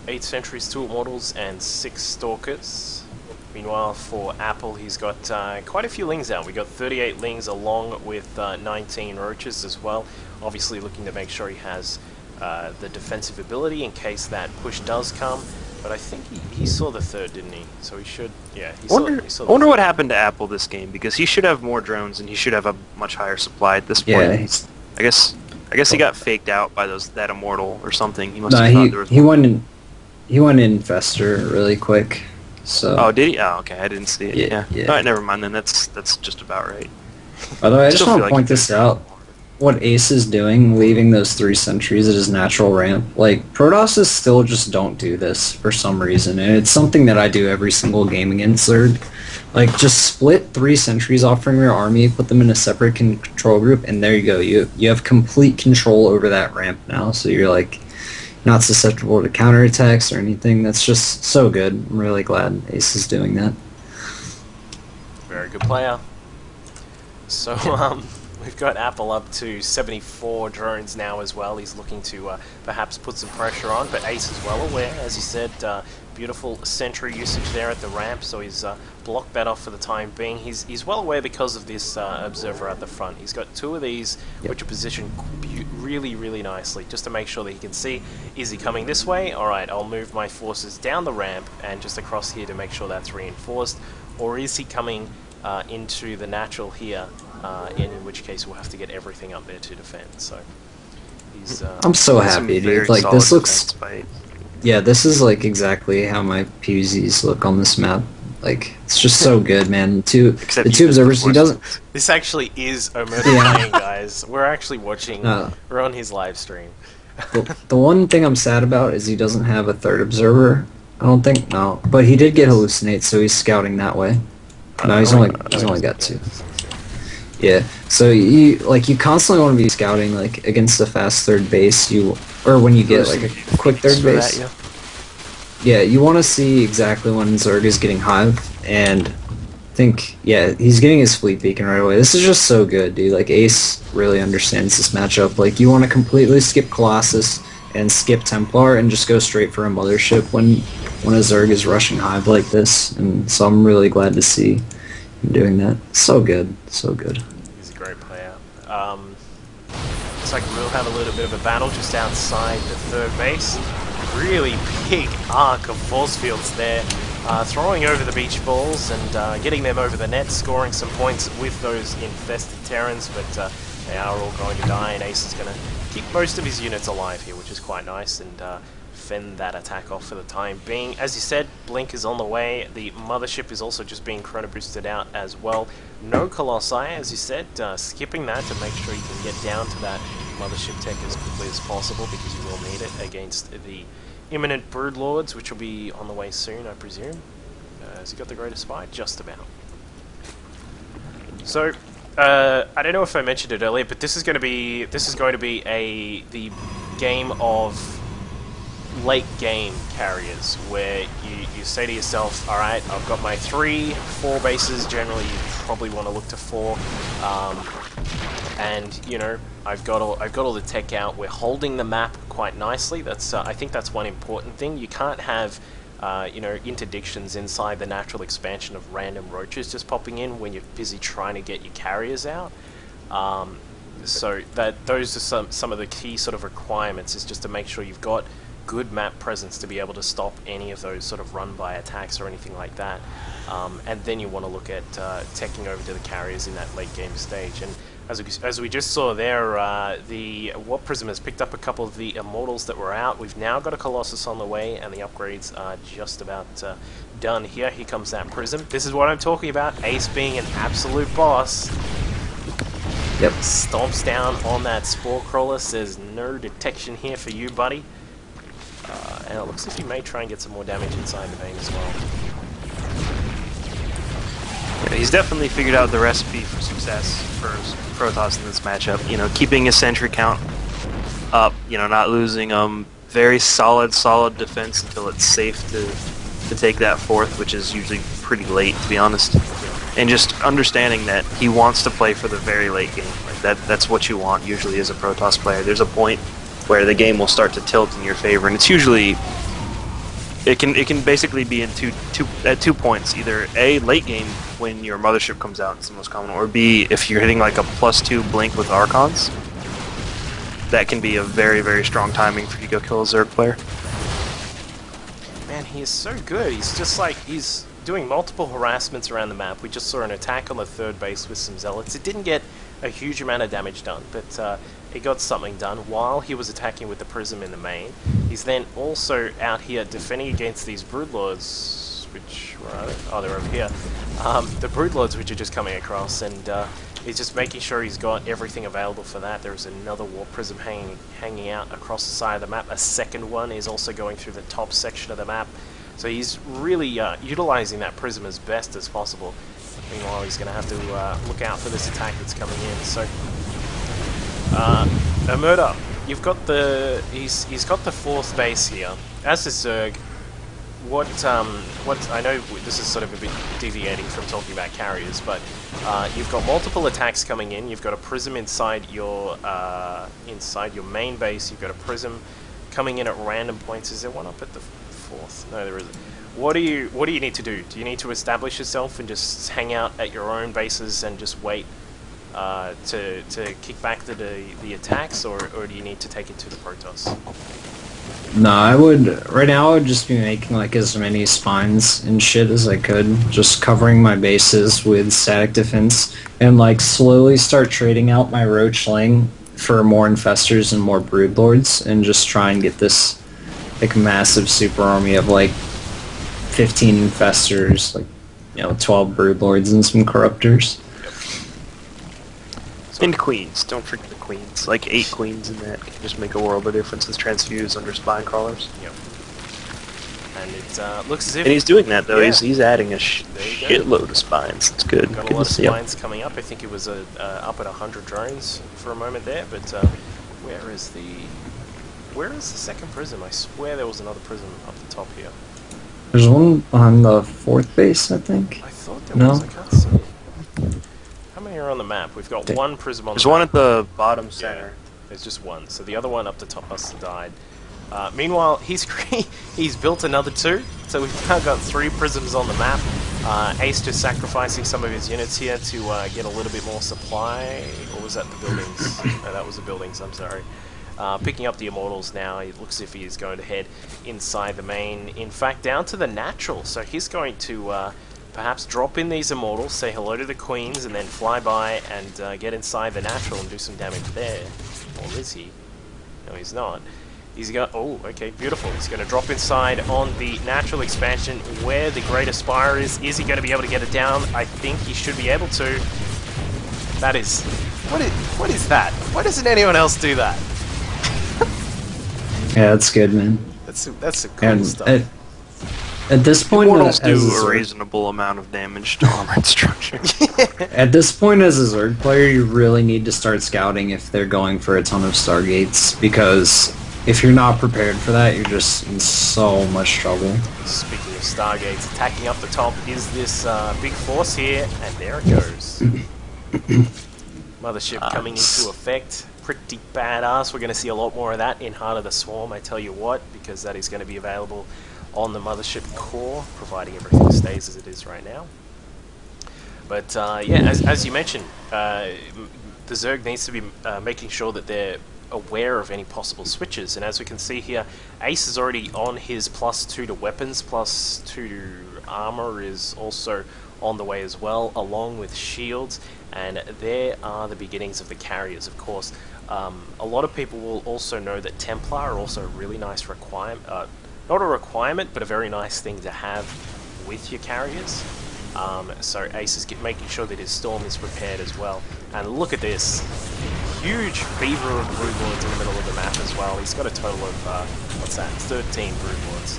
8 sentries, 2 Immortals, and 6 Stalkers. Meanwhile, for Apple, he's got quite a few Lings out. We got 38 Lings along with 19 Roaches as well. Obviously looking to make sure he has the defensive ability in case that push does come, but I think he saw the third, didn't he? So he should, yeah. I wonder what happened to Apple this game, because he should have more drones and he should have a much higher supply at this point. I guess he got faked out by that Immortal or something. He must have thought there was more. He went in Fester really quick. So. Oh, did he? Oh, okay. I didn't see it. Yeah. All right, never mind then. That's just about right. By the way, I just want to point this out. What Ace is doing, leaving those 3 sentries at his natural ramp, like, Protosses still just don't do this for some reason, and it's something that I do every single game against Zerg. Like, just split 3 sentries off from your army, put them in a separate control group, and there you go. You have complete control over that ramp now, so you're, like, not susceptible to counterattacks or anything. That's just so good. I'm really glad Ace is doing that. Very good player. So, we've got Apple up to 74 drones now as well. He's looking to perhaps put some pressure on, but Ace is well aware, as he said. Beautiful sentry usage there at the ramp, so he's blocked that off for the time being. He's well aware because of this observer at the front. He's got 2 of these, which are positioned really, really nicely, just to make sure that he can see, is he coming this way? Alright, I'll move my forces down the ramp and just across here to make sure that's reinforced. Or is he coming into the natural here? In which case we'll have to get everything up there to defend. So he's, I'm so happy, dude. Like, this looks, yeah, this is like exactly how my PVZs look on this map. Like, it's just so good, man. The two observers, he doesn't. This actually is Omerta playing, guys. We're actually watching. We're on his live stream. The one thing I'm sad about is he doesn't have a third observer. I don't think but he did get hallucinate, so he's scouting that way. No, he's only got 2. Yeah, so you constantly want to be scouting, like, against the fast third base, or when you get like a quick third base. Yeah, you want to see exactly when Zerg is getting Hive, and I think he's getting his Fleet Beacon right away. This is just so good, dude. Like, Ace really understands this matchup. Like, you want to completely skip Colossus and skip Templar and just go straight for a Mothership when a Zerg is rushing Hive like this, and so I'm really glad to see doing that. So good, so good. He's a great player. Looks like we'll have a little bit of a battle just outside the third base. Really big arc of force fields there, throwing over the beach balls and getting them over the net, scoring some points with those infested Terrans, but They are all going to die, and Ace is going to keep most of his units alive here, which is quite nice, and fend that attack off for the time being. As you said, Blink is on the way. The Mothership is also just being chrono boosted out as well. No Colossi, as you said, skipping that to make sure you can get down to that Mothership tech as quickly as possible, because you will need it against the imminent Broodlords, which will be on the way soon, I presume. Has he got the Greatest Spy? Just about. So, I don't know if I mentioned it earlier, but this is going to be the game of late game carriers, where you say to yourself, alright, I've got my 3-4 bases, generally you probably want to look to 4, and you know, I've got all the tech out, we're holding the map quite nicely. That's I think that's one important thing. You can't have you know, interdictions inside the natural expansion of random roaches just popping in when you're busy trying to get your carriers out. So that those are some of the key sort of requirements, is just to make sure you've got good map presence to be able to stop any of those sort of run-by attacks or anything like that, and then you want to look at teching over to the carriers in that late-game stage. And as we just saw there, the Warp Prism has picked up a couple of the Immortals that were out. We've now got a Colossus on the way, and the upgrades are just about done here. Here comes that Prism. This is what I'm talking about, Ace being an absolute boss. Yep. Stomps down on that Spore Crawler, says no detection here for you, buddy. And it looks as if he may try and get some more damage inside the vein as well. Yeah, he's definitely figured out the recipe for success for Protoss in this matchup. You know, keeping a sentry count up, you know, not losing them. Very solid defense until it's safe to take that fourth, which is usually pretty late, to be honest. And just understanding that he wants to play for the very late game. Like that's what you want usually as a Protoss player. There's a point where the game will start to tilt in your favor, and it's usually it can basically be in two points: either A, late game when your Mothership comes out, it's the most common, or B, if you're hitting like a +2 Blink with Archons, that can be a very strong timing for you to go kill a Zerg player. Man, he is so good. He's just like, he's doing multiple harassments around the map. We just saw an attack on the third base with some Zealots. It didn't get a huge amount of damage done, but he got something done while he was attacking with the Prism in the main. He's then also out here defending against these Broodlords, which, where are they? Oh, they're over here. The Broodlords, which are just coming across, and he's just making sure he's got everything available for that. There is another Warp Prism hanging out across the side of the map. A second one is also going through the top section of the map. So he's really utilizing that Prism as best as possible. Meanwhile, he's going to have to look out for this attack that's coming in. So, Omerta, you've got the he's got the fourth base here. As a Zerg, what I know this is sort of a bit deviating from talking about carriers, but you've got multiple attacks coming in. You've got a Prism inside your main base. You've got a Prism coming in at random points. Is there one up at the fourth? No, there isn't. What do you need to do? Do you need to establish yourself and just hang out at your own bases and just wait to kick back the attacks, or do you need to take it to the Protoss? No, right now I would just be making like as many spines and shit as I could, just covering my bases with static defense, and like slowly start trading out my roachling for more infestors and more broodlords, and just try and get this like massive super army of like 15 infestors, like, you know, 12 broodlords and some corruptors. And queens, don't forget the queens. Like 8 queens in that can just make a world of difference as transfuse under spine crawlers. Yep. And it looks as if... And he's doing that though, yeah. He's adding a shitload of spines. It's good. Got a lot of spines coming up. I think it was up at 100 drones for a moment there, but where is the second Prism? I swear there was another Prism up the top here. There's one on the fourth base, I think. I thought there was, I can't see. How many are on the map? We've got one Prism on the map. There's one at the bottom center. Yeah, there's just one. So the other one up the top must have died. Meanwhile, he's built another 2. So we've now got 3 Prisms on the map. Ace just sacrificing some of his units here to get a little bit more supply. Or was that the buildings? No, that was the buildings, I'm sorry. Picking up the Immortals now. It looks as if he is going to head inside the main. In fact, down to the natural. So he's going to... Perhaps drop in these Immortals, say hello to the Queens, and then fly by and get inside the Natural and do some damage there. Or is he? No, he's not. He's got... oh, okay, beautiful. He's going to drop inside on the Natural expansion where the Great Aspire is. Is he going to be able to get it down? I think he should be able to. That is... What is that? Why doesn't anyone else do that? Yeah, that's good, man. That's some cool stuff. At this point, Immortals do a reasonable amount of damage to armored structure. At this point, as a Zerg player, you really need to start scouting if they're going for a ton of Stargates, because if you're not prepared for that, you're just in so much trouble. Speaking of Stargates, attacking up the top is this big force here, and there it goes. Mothership coming into effect. Pretty badass. We're going to see a lot more of that in Heart of the Swarm, I tell you what, because that is going to be available on the Mothership core, providing everything stays as it is right now. But yeah, as you mentioned, the Zerg needs to be making sure that they're aware of any possible switches, and as we can see here, Ace is already on his +2 to weapons, +2 to armor is also on the way as well, along with shields, and there are the beginnings of the carriers, of course. A lot of people will also know that Templar are also a really nice requirement, not a requirement, but a very nice thing to have with your carriers. So Ace is making sure that his Storm is prepared as well. And look at this huge fever of Brood Lords in the middle of the map as well. He's got a total of, 13 Brood Lords.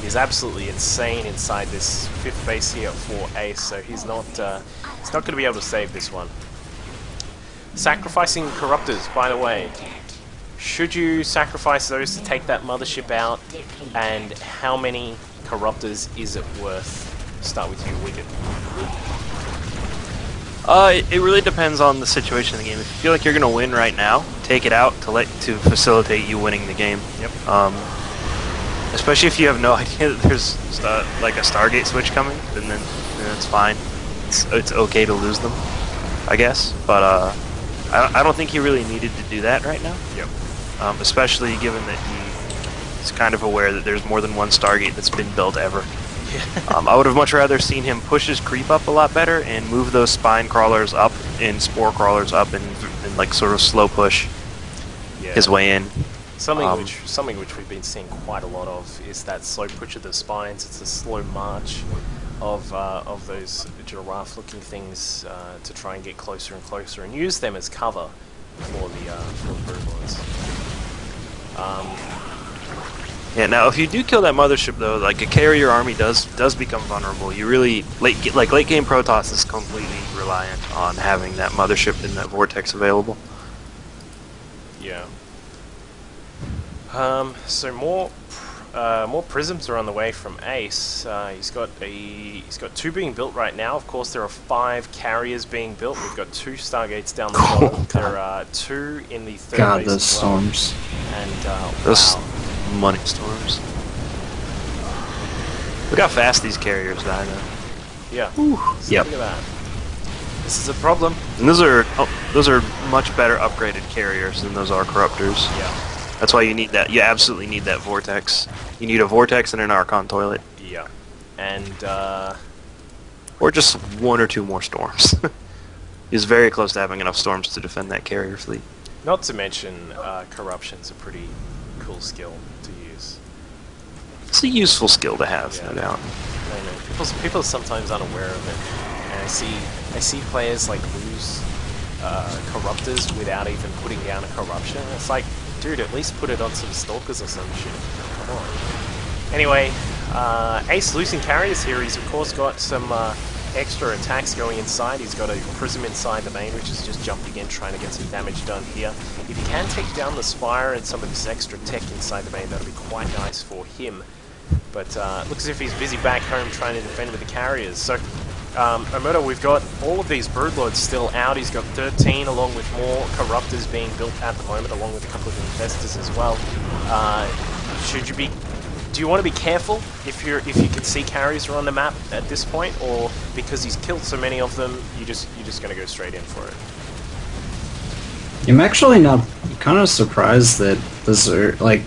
He's absolutely insane inside this 5th base here for Ace, so he's not going to be able to save this one. Sacrificing Corruptors, by the way. Should you sacrifice those to take that Mothership out, and how many Corruptors is it worth? Start with you, Wiggin. It really depends on the situation of the game. If you feel like you're going to win right now, take it out to facilitate you winning the game. Yep. Especially if you have no idea that there's like a Stargate switch coming, and then it's fine. It's okay to lose them, I guess. But I don't think he really needed to do that right now. Yep. Especially given that he's kind of aware that there's more than one Stargate that's been built ever. Yeah. I would have much rather seen him push his creep up a lot better and move those spine crawlers up and spore crawlers up and like sort of slow push his way in. Something which we've been seeing quite a lot of is that slow push of the spines. It's a slow march of those giraffe-looking things to try and get closer and closer and use them as cover for the Brood Lords. Yeah. Now, if you do kill that Mothership, though, like a carrier army does become vulnerable. You really late game Protoss is completely reliant on having that Mothership in that vortex available. Yeah. So more prisms are on the way from Ace. He's got 2 being built right now. Of course, there are 5 carriers being built. We've got 2 Stargates down the bottom. There are 2 in the third base as well. Storms. And those money storms. Look how fast these carriers die, though. Yeah. So yep. Look at that. This is a problem. And those are much better upgraded carriers than those are Corruptors. Yeah. That's why you need that. You absolutely need that vortex. You need a vortex and an Archon toilet. Yeah, and or just 1 or 2 more storms. He's very close to having enough storms to defend that carrier fleet. Not to mention, corruption's a pretty cool skill to use. It's a useful skill to have, yeah. No doubt. No. People are sometimes unaware of it, and I see players like lose corruptors without even putting down a corruption. It's like, dude, at least put it on some stalkers or some shit. Come on. Anyway, Ace losing carriers here. He's of course got some extra attacks going inside. He's got a prism inside the main, which is just jumping in, trying to get some damage done here. If he can take down the Spire and some of this extra tech inside the main, that'll be quite nice for him. But looks as if he's busy back home trying to defend with the carriers. So, Omerta, we've got all of these Broodlords still out. He's got 13, along with more Corruptors being built at the moment, along with a couple of Infestors as well. Should you be? Do you want to be careful if you can see carriers are on the map at this point, or because he's killed so many of them, you're just going to go straight in for it? I'm actually kind of surprised that this, like,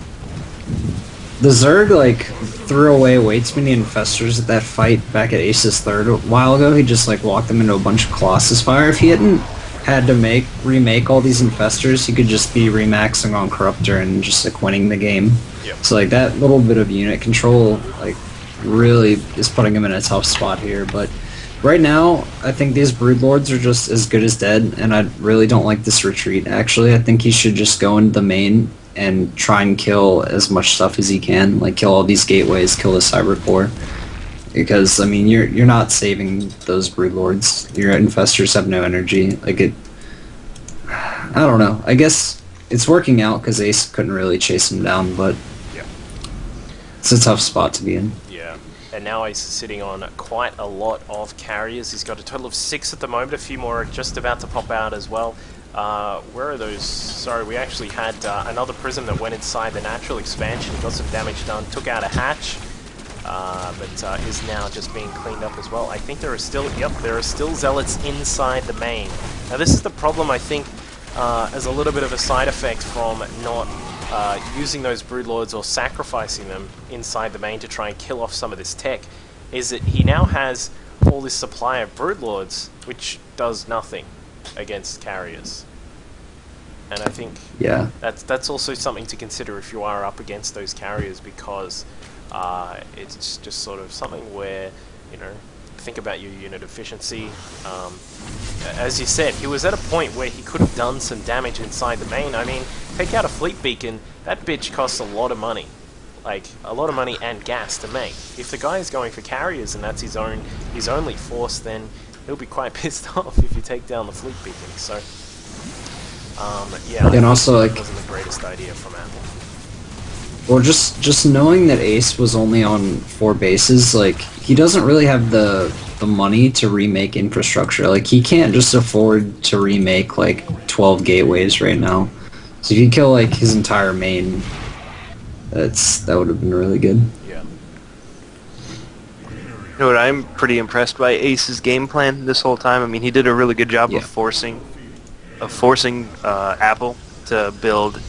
The Zerg, like, threw away Waitsman the Infestors at that fight back at Ace's Third a while ago. He just, like, walked them into a bunch of Colossus Fire. If he hadn't had to remake all these Infestors, he could just be remaxing on Corruptor and just, like, winning the game. Yep. So, like, that little bit of unit control, like, really is putting him in a tough spot here. But right now, I think these Broodlords are just as good as dead, and I really don't like this retreat, actually. I think he should just go into the main and try and kill as much stuff as he can, like kill all these gateways, kill the cyber core, because I mean you're not saving those Broodlords. Your Infestors have no energy. Like it, I don't know. I guess it's working out because Ace couldn't really chase him down, but yeah, it's a tough spot to be in. Yeah, and now Ace is sitting on quite a lot of carriers. He's got a total of 6 at the moment. A few more are just about to pop out as well. Where are those? Sorry, we actually had another Prism that went inside the natural expansion, got some damage done, took out a hatch, but is now just being cleaned up as well. I think there are still, yep, there are still Zealots inside the main. Now this is the problem, I think, as a little bit of a side effect from not using those Broodlords or sacrificing them inside the main to try and kill off some of this tech, is that he now has all this supply of Broodlords, which does nothing against carriers. And I think yeah, that's also something to consider if you are up against those carriers, because it's just sort of something where, you know, think about your unit efficiency. As you said, he was at a point where he could have done some damage inside the main. I mean, take out a fleet beacon, that bitch costs a lot of money. Like, a lot of money and gas to make. If the guy is going for carriers and that's his only force, then he'll be quite pissed off if you take down the fleet beacon. So, yeah, and also like wasn't the greatest idea from Apple. Well, just knowing that Ace was only on 4 bases, like he doesn't really have the money to remake infrastructure. Like he can't just afford to remake like 12 gateways right now. So if you kill like his entire main, that would have been really good. You know what, I'm pretty impressed by Ace's game plan this whole time. I mean, he did a really good job yeah. of forcing Apple to build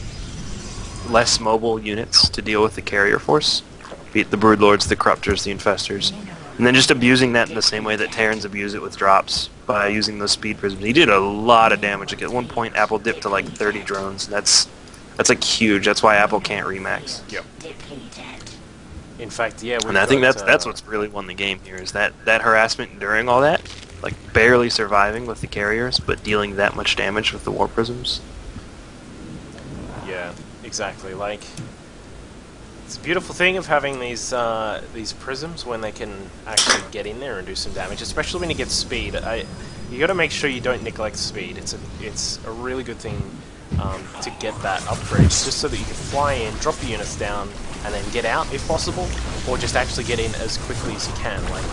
less mobile units to deal with the carrier force, be it the Broodlords, the Corruptors, the Infestors, and then just abusing that in the same way that Terrans abuse it with drops by using those speed prisms. He did a lot of damage. Like at one point, Apple dipped to like 30 drones. That's like huge. That's why Apple can't remax. Yep. In fact, yeah, and I think that's what's really won the game here, is that harassment during all that, like barely surviving with the carriers, but dealing that much damage with the war prisms. Yeah, exactly. Like it's a beautiful thing of having these prisms when they can actually get in there and do some damage, especially when you get speed. You got to make sure you don't neglect speed. It's a really good thing to get that upgrade, just so that you can fly in, drop the units down, and then get out if possible, or just actually get in as quickly as you can. Like,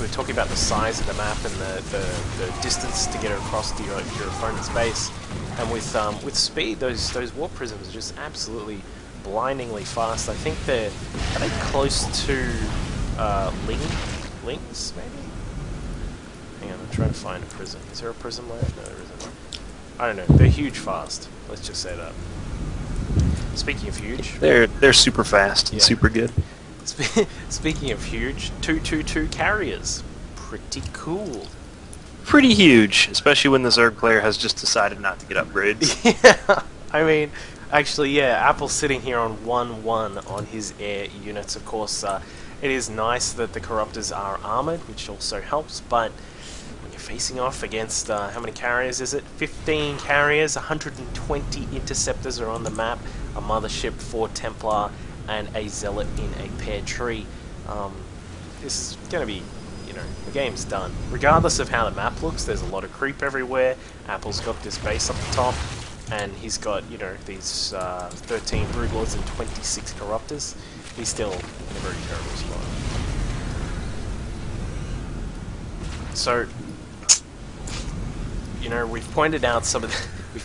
we were talking about the size of the map and the distance to get across to your opponent's base, and with speed, those war prisms are just absolutely blindingly fast. I think they're, are they close to links maybe? Hang on, I'm trying to find a prism. Is there a prism left? No, there isn't. I don't know. They're huge fast. Let's just say that. Speaking of huge, they're super fast, yeah. Super good. Speaking of huge, 222 carriers, pretty cool. Pretty huge, especially when the Zerg player has just decided not to get upgrades. Yeah, I mean, actually, yeah. Apple's sitting here on 1-1 on his air units. Of course, it is nice that the Corruptors are armored, which also helps, but facing off against, how many carriers is it? 15 carriers, 120 interceptors are on the map, a mothership, 4 Templar, and a Zealot in a pear tree. This is going to be, you know, the game's done. Regardless of how the map looks, there's a lot of creep everywhere. Apple's got this base up the top, and he's got, you know, these 13 Broodlords and 26 Corruptors. He's still in a very terrible spot. So, you know, we've pointed out some of the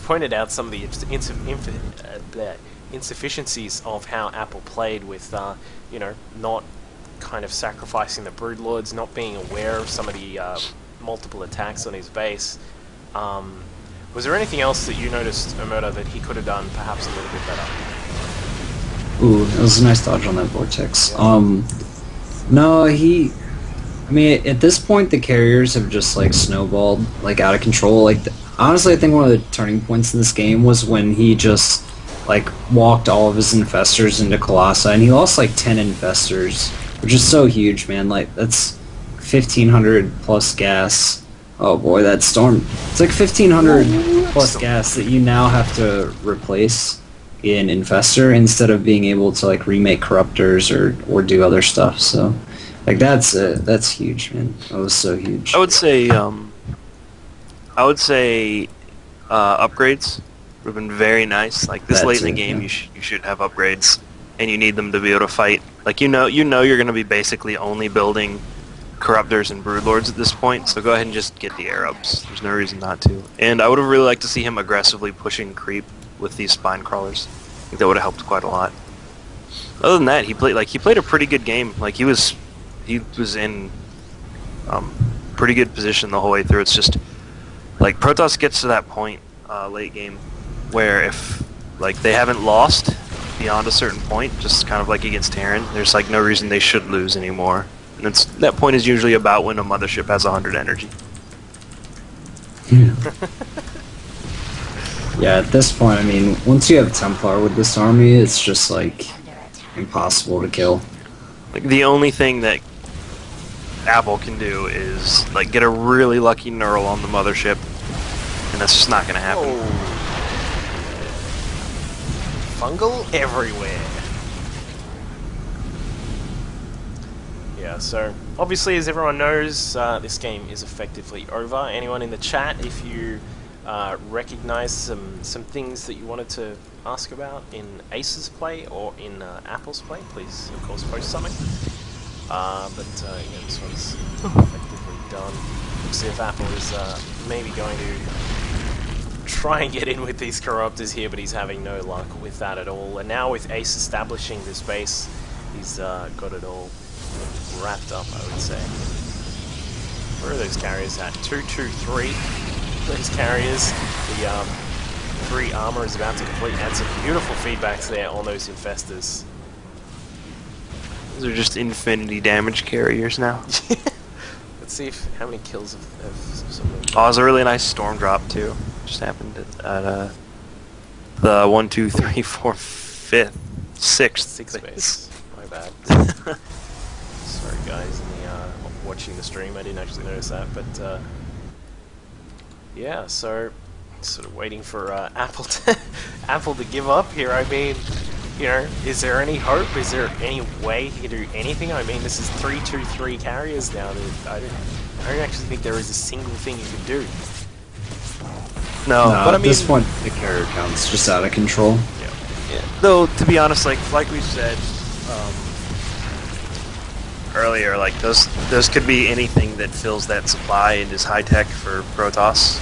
insufficiencies of how Apple played with, you know, not kind of sacrificing the Broodlords, not being aware of some of the multiple attacks on his base. Was there anything else that you noticed, Omerta, that he could have done perhaps a little bit better? Ooh, that was a nice dodge on that Vortex. No, he... I mean, at this point, the carriers have just, like, snowballed, like, out of control. Like, honestly, I think one of the turning points in this game was when he just, like, walked all of his Infestors into Colossi, and he lost, like, 10 Infestors, which is so huge, man. Like, that's 1,500 plus gas. Oh, boy, that Storm. It's like 1,500 plus gas that you now have to replace in Infestor instead of being able to, like, remake Corruptors or do other stuff, so... Like, that's huge, man. That was so huge. I would say upgrades would have been very nice. Like, this late in the game, yeah. you should have upgrades, and you need them to be able to fight. Like, you know you're going to be basically only building Corruptors and Broodlords at this point, so go ahead and just get the air ups. There's no reason not to. And I would have really liked to see him aggressively pushing creep with these Spine Crawlers. I think that would have helped quite a lot. Other than that, he played a pretty good game. Like, he was in pretty good position the whole way through. It's just, like, Protoss gets to that point late game where if, like, they haven't lost beyond a certain point, just kind of like against Terran, there's, like, no reason they should lose anymore. And it's, that point is usually about when a mothership has 100 energy. Yeah. Yeah, at this point, I mean, once you have Templar with this army, it's just, like, impossible to kill. Like, the only thing that Apple can do is, like, get a really lucky Knurl on the mothership, and that's just not gonna happen. Oh. Fungal everywhere. Yeah, so obviously, as everyone knows, this game is effectively over. Anyone in the chat, if you recognize some things that you wanted to ask about in Ace's play or in Apple's play, please of course post something. Yeah, this one's effectively done. We'll see if Apple is maybe going to try and get in with these Corruptors here, but he's having no luck with that at all. And now with Ace establishing this base, he's got it all wrapped up, I would say. Where are those carriers at? 2, 2, 3. Those carriers, the 3 armor is about to complete. Had some beautiful feedbacks there on those Infestors. Those are just infinity damage carriers now. Let's see if how many kills have someone. Oh, it was a really nice storm drop too. Just happened at the 1, 2, 3, 4, 5th, 6th base. My bad. Sorry guys, in the watching the stream, I didn't actually notice that, but yeah, so sort of waiting for Apple to give up here. I mean, you know, is there any hope? Is there any way he can do anything? I mean, this is 3-2-3 carriers now. I don't actually think there is a single thing you can do. No, but I mean, at this point, the carrier count's just out of control. Yeah, yeah. Though, to be honest, like we said earlier, like those could be anything that fills that supply and is high tech for Protoss.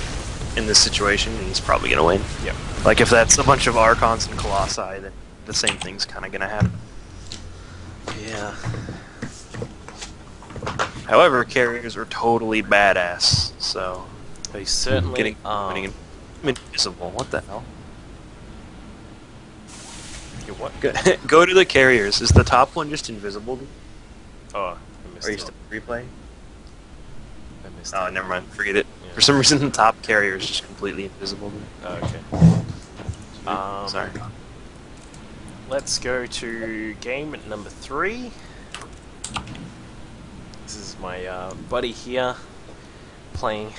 In this situation, and he's probably gonna win. Yep. Like, if that's a bunch of Archons and Colossi, then the same thing's kind of gonna happen. Yeah. However, carriers are totally badass, so they certainly getting invisible. What the hell? You're what? Go to the carriers. Is the top one just invisible? Oh, I missed. Are you still replay? I missed. Oh, never mind. Forget it. For some reason, the top carrier is just completely invisible. Oh, okay. Sorry. Let's go to game number 3. This is my buddy here playing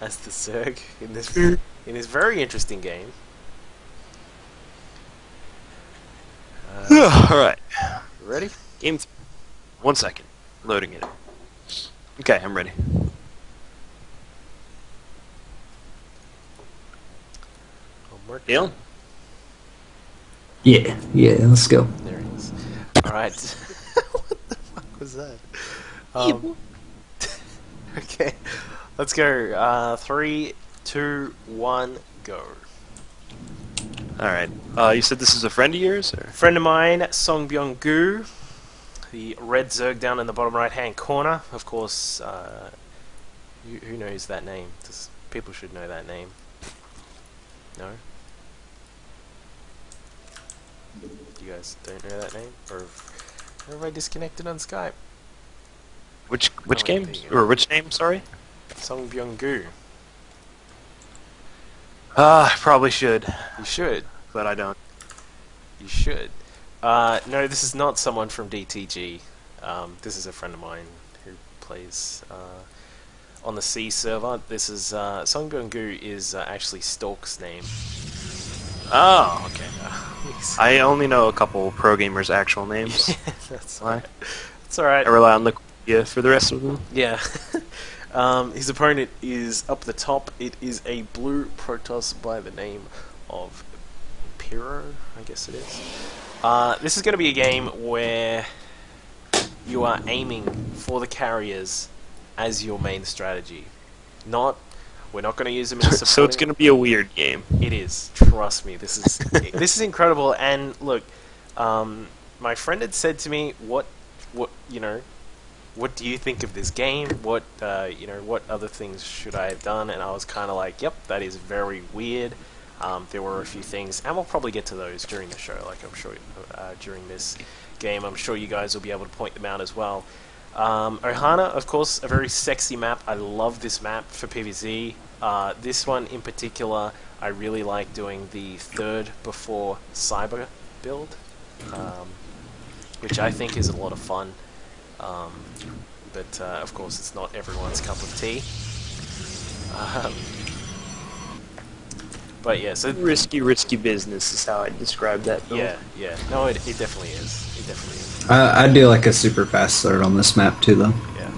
as the Zerg in this very interesting game. All right. Ready? Game 3. 1 second. Loading it. Okay, I'm ready. Deal? Yeah, let's go. There it is. Alright. What the fuck was that? Okay, let's go. 3, 2, 1, go. Alright, you said this is a friend of yours? Or? Friend of mine, Song Byung Gu, the red Zerg down in the bottom right hand corner. Of course, who knows that name? Just, people should know that name. No? you guys don't know that name, or everybody disconnected on Skype. Which game or which name? Sorry. Song Byung Gu. I probably should. You should, but I don't. You should. No, this is not someone from DTG. This is a friend of mine who plays on the C server. This is Song Byung Gu is actually Stork's name. Oh, okay. I only know a couple pro gamers' actual names. That's why. That's all right. I rely on Wikipedia for the rest of them. Yeah. His opponent is up the top. It is a blue Protoss by the name of Pyro, I guess it is. This is going to be a game where you are aiming for the carriers as your main strategy. We're not going to use them in support. So it's going to be a weird game. It is. Trust me, this is incredible. And look, my friend had said to me, what do you think of this game? What other things should I have done? And I was kind of like, yep, that is very weird. There were a few things, and we'll probably get to those during the show. Like I'm sure during this game, I'm sure you guys will be able to point them out as well. Ohana, of course, a very sexy map. I love this map for PvZ. This one in particular, I really like doing the third before cyber build, which I think is a lot of fun. But of course, it's not everyone's cup of tea. But yeah, so risky business is how I describe that build. Yeah. No, it definitely is. It definitely is. I do like a super fast third on this map too, though. Yeah.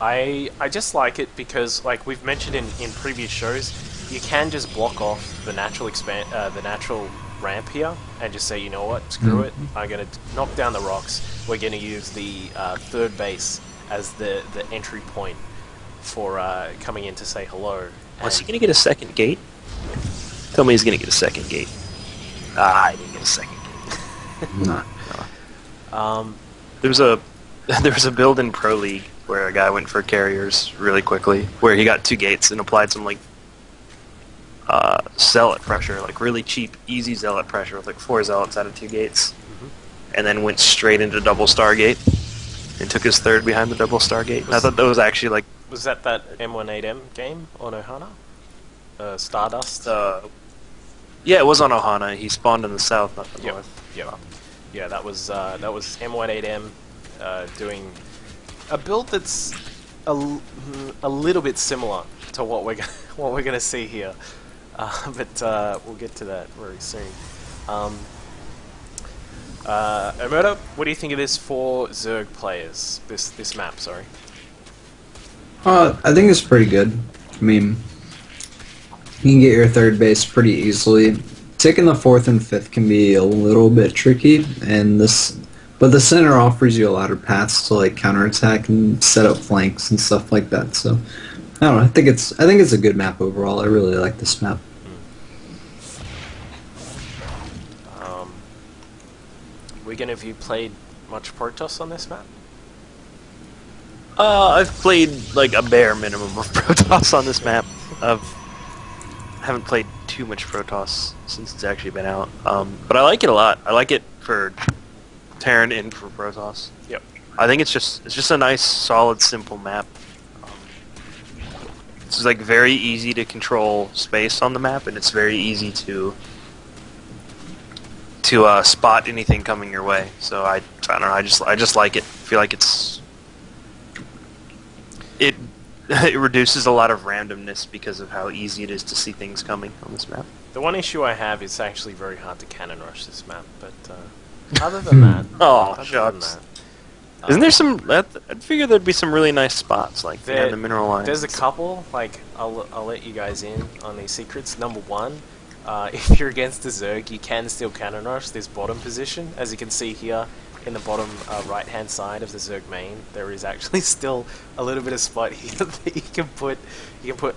I just like it because, like we've mentioned in previous shows, you can just block off the natural natural ramp here, and just say, you know what, screw it. I'm gonna knock down the rocks. We're gonna use the third base as the entry point for coming in to say hello. Was he going to get a second gate? Tell me he's going to get a second gate. Ah, I didn't get a second gate. No. There was a build in Pro League where a guy went for carriers really quickly, where he got two gates and applied some zealot pressure, like really cheap, easy zealot pressure with like 4 zealots out of 2 gates, and then went straight into double stargate and took his third behind the double stargate. And I thought that was actually like. Was that M18M game on Ohana? Stardust? Yeah, it was on Ohana. He spawned in the south, not the north. Yeah, that was M18M doing a build that's a little bit similar to what we're going to see here. But we'll get to that very soon. Omerta, what do you think of this for Zerg players? This map, sorry. I think it's pretty good. I mean, you can get your third base pretty easily. Taking the fourth and fifth can be a little bit tricky, but the center offers you a lot of paths to like counterattack and set up flanks and stuff like that. So I don't know. I think it's a good map overall. I really like this map. Wiggin, have you played much Protoss on this map? I've played like a bare minimum of Protoss on this map. I haven't played too much Protoss since it's actually been out. But I like it a lot. I like it for Terran and for Protoss. Yep. I think it's just a nice, solid, simple map. It's just, like very easy to control space on the map, and it's very easy to spot anything coming your way. So I don't know. I just like it. I feel like it's. It reduces a lot of randomness because of how easy it is to see things coming on this map. The one issue I have is actually very hard to cannon rush this map, but other than that, isn't there some? I'd figure there'd be some really nice spots like there, the mineral line. There's a couple. Like I'll let you guys in on these secrets. Number one, if you're against the Zerg, you can still cannon rush this bottom position, as you can see here. In the bottom right-hand side of the Zerg main, there is actually still a little bit of spot here that you can put.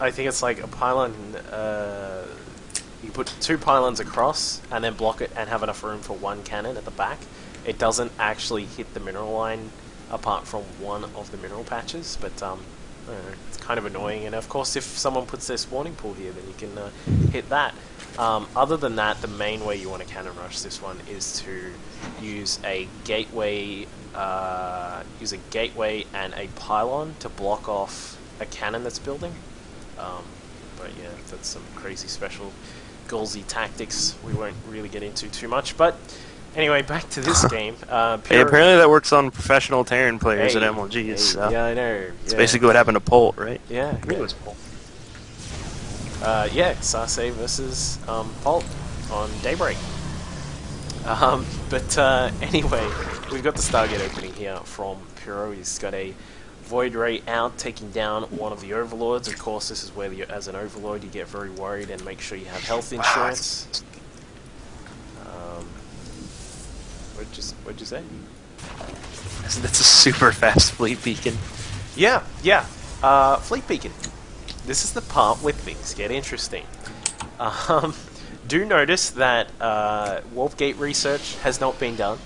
I think it's like a pylon. You can put 2 pylons across and then block it, and have enough room for 1 cannon at the back. It doesn't actually hit the mineral line, apart from one of the mineral patches. But It's kind of annoying, and of course if someone puts their spawning pool here, then you can hit that. Other than that, the main way you want to cannon rush this one is to use a gateway and a pylon to block off a cannon that's building. But yeah, that's some crazy special Golzy tactics we won't really get into too much. But anyway, back to this game. Hey, apparently that works on professional Terran players at MLG. Yeah, I know. Yeah. It's basically what happened to Polt, right? Yeah. I think it was Polt. Yeah, Sase versus Polt on Daybreak. Anyway, we've got the Stargate opening here from Pyro. He's got a Void Ray out, taking down one of the Overlords. Of course, this is where, as an Overlord, you get very worried and make sure you have health insurance. What'd you say? That's a super fast Fleet Beacon. Yeah, yeah. Fleet Beacon. This is the part where things get interesting. Do notice that Warp Gate research has not been done.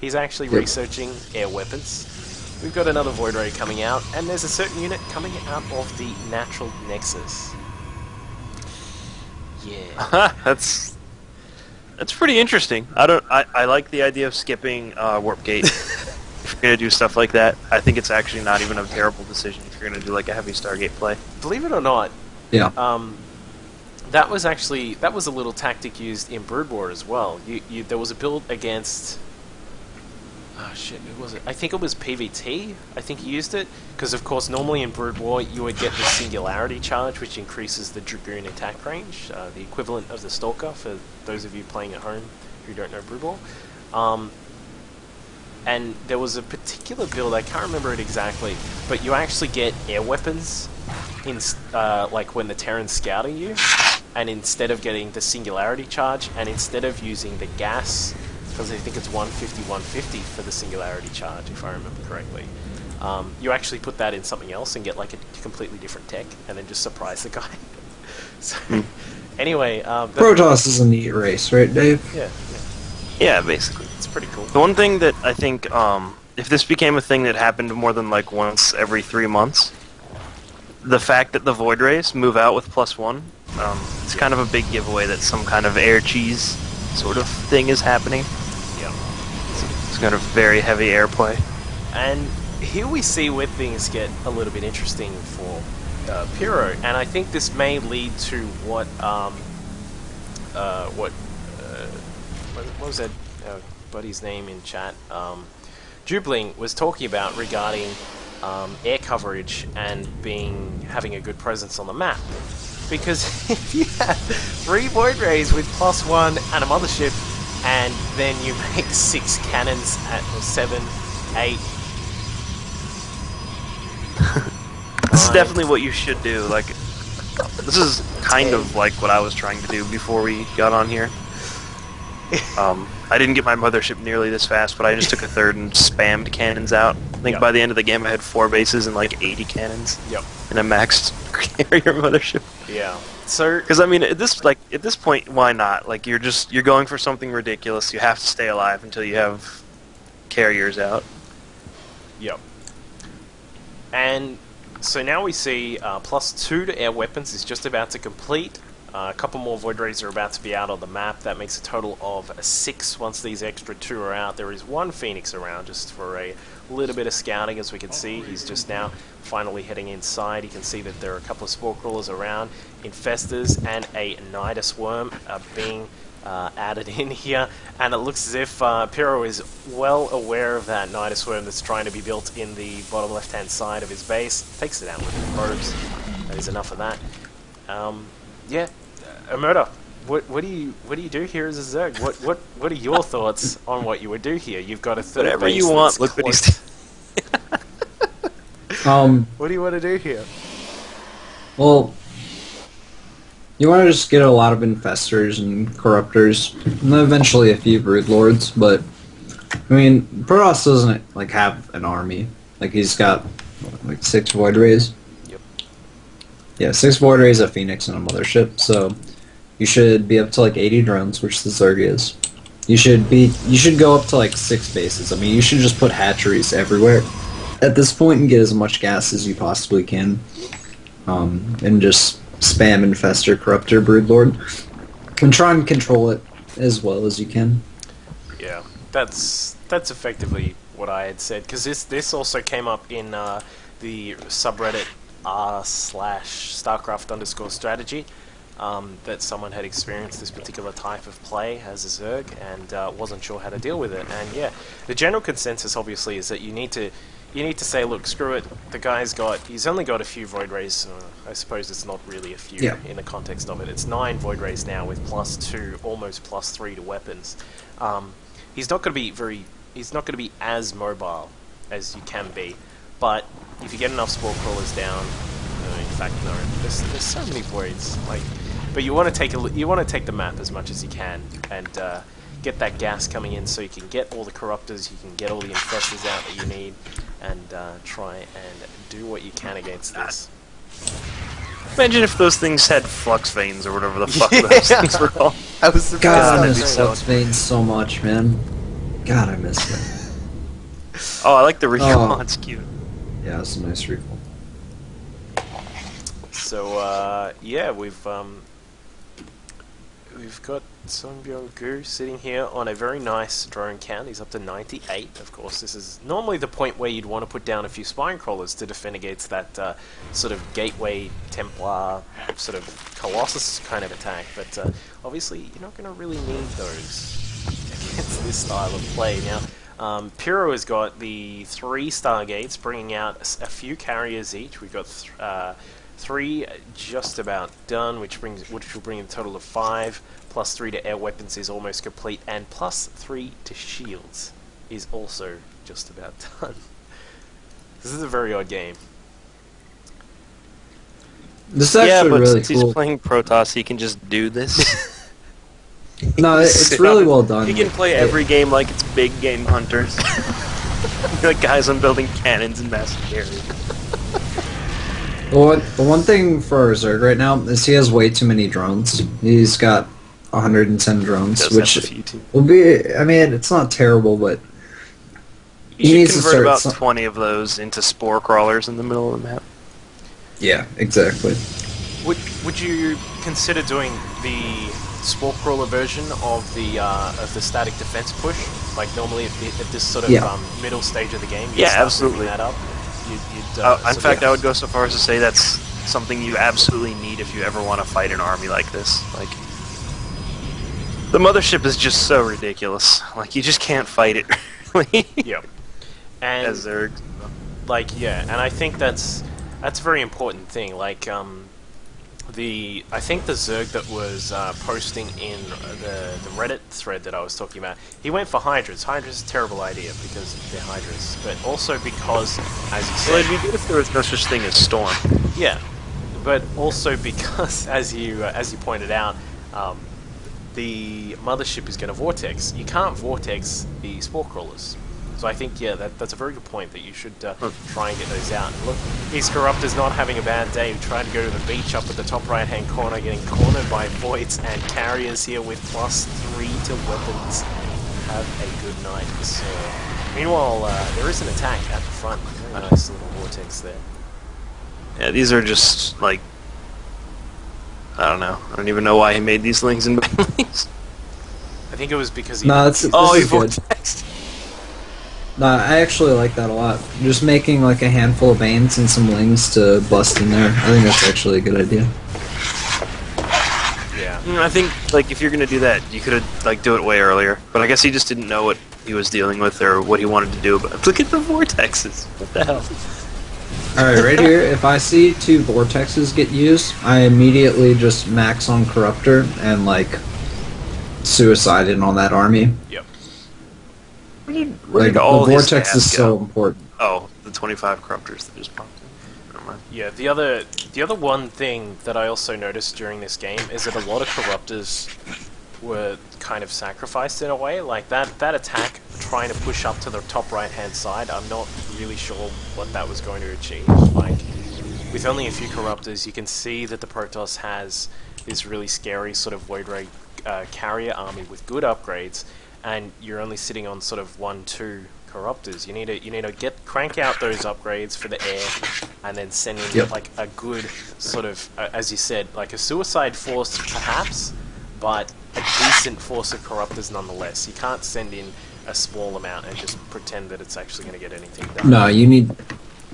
He's actually researching air weapons. We've got another Void Ray coming out, and there's a certain unit coming out of the Natural Nexus. Yeah. That's pretty interesting. I like the idea of skipping Warp Gate. If you're gonna do stuff like that, I think it's actually not even a terrible decision if you're gonna do like a heavy Stargate play. Believe it or not. Yeah. That was a little tactic used in Brood War as well. There was a build against. Oh shit, who was it? I think it was PVT. I think he used it because, of course, normally in Brood War you would get the Singularity Charge, which increases the Dragoon attack range, the equivalent of the Stalker for those of you playing at home who don't know Brood War. And there was a particular build, I can't remember it exactly, but you actually get air weapons in like when the Terrans scouting you, and instead of getting the Singularity Charge, and instead of using the gas, because I think it's 150 for the Singularity Charge, if I remember correctly. You actually put that in something else and get like a completely different tech, and then just surprise the guy. So, anyway... Protoss is a neat race, right, Dave? Yeah, basically. It's pretty cool. The one thing that I think, if this became a thing that happened more than like once every 3 months, the fact that the Void Rays move out with +1, it's kind of a big giveaway that some kind of air cheese sort of thing is happening. It's got a very heavy airplay. And here we see where things get a little bit interesting for Pyro, and I think this may lead to what was that buddy's name in chat? Jubling was talking about regarding air coverage and having a good presence on the map. Because if you have 3 Void Rays with +1 and a mothership, and then you make 6 cannons or 7, 8. This is definitely what you should do. Like, this is kind of like what I was trying to do before we got on here. I didn't get my mothership nearly this fast, but I just took a third and spammed cannons out. I think by the end of the game I had 4 bases and like 80 cannons. Yep. And a maxed carrier mothership. Yeah. Because I mean, at this point, why not? Like, you're going for something ridiculous. You have to stay alive until you have carriers out. Yep. And so now we see +2 to air weapons is just about to complete. A couple more Void Rays are about to be out on the map. That makes a total of 6 once these extra 2 are out. There is 1 Phoenix around just for a little bit of scouting, as we can see. He's just now finally heading inside. You can see that there are a couple of Spore Crawlers around, Infestors, and a Nidus Worm are being added in here. And it looks as if Pyro is well aware of that Nidus Worm that's trying to be built in the bottom left-hand side of his base. Takes it out with the probes. That is enough of that. Yeah, Omerta, what do you do here as a Zerg? What are your thoughts on what you would do here? You've got a third base. Whatever you want. Look what he's what do you want to do here? Well, you want to just get a lot of Infestors and Corruptors, and then eventually a few Brood Lords. But I mean, Protoss doesn't like have an army. Like, he's got like 6 Void Rays. Yeah, 6 Void Rays, a Phoenix, and a mothership. So you should be up to like 80 drones, which the Zerg is. You should go up to like 6 bases. I mean, you should just put hatcheries everywhere. at this point and get as much gas as you possibly can, and just spam Infester, Corruptor, Broodlord, and try and control it as well as you can. Yeah, that's effectively what I had said, because this also came up in the subreddit r/StarCraft_strategy, that someone had experienced this particular type of play as a Zerg and wasn't sure how to deal with it. And yeah, the general consensus obviously is that you need to say, look, screw it, the guy's got, he's only got a few Void Rays, I suppose it's not really a few in the context of it, it's 9 Void Rays now with +2, almost +3 to weapons. He's not going to be as mobile as you can be, but if you get enough Spore Crawlers down, in fact no, there's so many Voids, like, but you want to take the map as much as you can, and get that gas coming in so you can get all the Corruptors, you can get all the Infestors out that you need, and try and do what you can against this. Imagine if those things had flux veins or whatever the fuck those things were called. I was surprised. God, I miss flux veins so much, man. God, I miss them. Oh, I like the recall. Oh. It's cute. Yeah, it's a nice recall. So, yeah, we've got Song Byung Gu sitting here on a very nice drone count. He's up to 98. Of course, this is normally the point where you'd want to put down a few Spine Crawlers to defend against that sort of Gateway Templar sort of Colossus kind of attack. But obviously, you're not going to really need those against this style of play. Now, Pyro has got the 3 Stargates, bringing out a few carriers each. We've got 3 just about done, which will bring a total of 5. +3 to air weapons is almost complete, and +3 to shields is also just about done. This is a very odd game. This is actually really cool. Yeah, but since he's playing Protoss, he can just do this. No, it's really well done. He can play every game like it's Big Game Hunters. Like, guys, I'm building cannons and massive carriers. The one thing for Zerg right now is he has way too many drones. He's got 110 drones, which will be, I mean, it's not terrible, but he needs to convert about 20 of those into Spore Crawlers in the middle of the map. Yeah, exactly. Would you consider doing the Spore Crawler version of the static defense push? Like, normally at this sort of middle stage of the game, you start absolutely that up. In fact, I would go so far as to say that's something you absolutely need if you ever want to fight an army like this. Like, the mothership is just so ridiculous. Like, you just can't fight it. Really. Yep. And as they're, like, and I think that's a very important thing. Like, I think the Zerg that was posting in the Reddit thread that I was talking about, he went for Hydras. Hydras is a terrible idea because they're Hydras, but also because, as you said... Well, it'd be good if there was no such thing as Storm. Yeah, but also because, as you pointed out, the Mothership is going to Vortex. You can't Vortex the Spore Crawlers. So I think, that's a very good point, that you should try and get those out. And look, these Corruptors not having a bad day, trying to go to the beach up at the top right-hand corner, getting cornered by Voids and Carriers here with +3 to weapons. Have a good night, sir. Meanwhile, there is an attack at the front. Very nice little Vortex there. Yeah, these are just, like... I don't know. I don't even know why he made these things in Baileys. I think it was because he... No, he Vortexed. No, I actually like that a lot. Just making like a handful of veins and some lings to bust in there. I think that's actually a good idea. Yeah. I think, like, if you're gonna do that, you could have, like, do it way earlier. But I guess he just didn't know what he was dealing with or what he wanted to do. But look at the vortexes. What the hell? All right, right here. If I see 2 vortexes get used, I immediately just max on Corruptor and, like, suicide in on that army. Yep. Like, the Vortex is so important. Oh, the 25 Corruptors that just popped in. Never mind. Yeah, the other one thing that I also noticed during this game is that a lot of Corruptors were kind of sacrificed in a way. Like, that attack trying to push up to the top right-hand side, I'm not really sure what that was going to achieve. Like, with only a few Corruptors, you can see that the Protoss has this really scary sort of Void Ray carrier army with good upgrades, and you're only sitting on sort of 1-2 corruptors. You need to crank out those upgrades for the air, and then send in like a good sort of, as you said, like a suicide force perhaps, but a decent force of corruptors nonetheless. You can't send in a small amount and just pretend that it's actually going to get anything done. No, you need.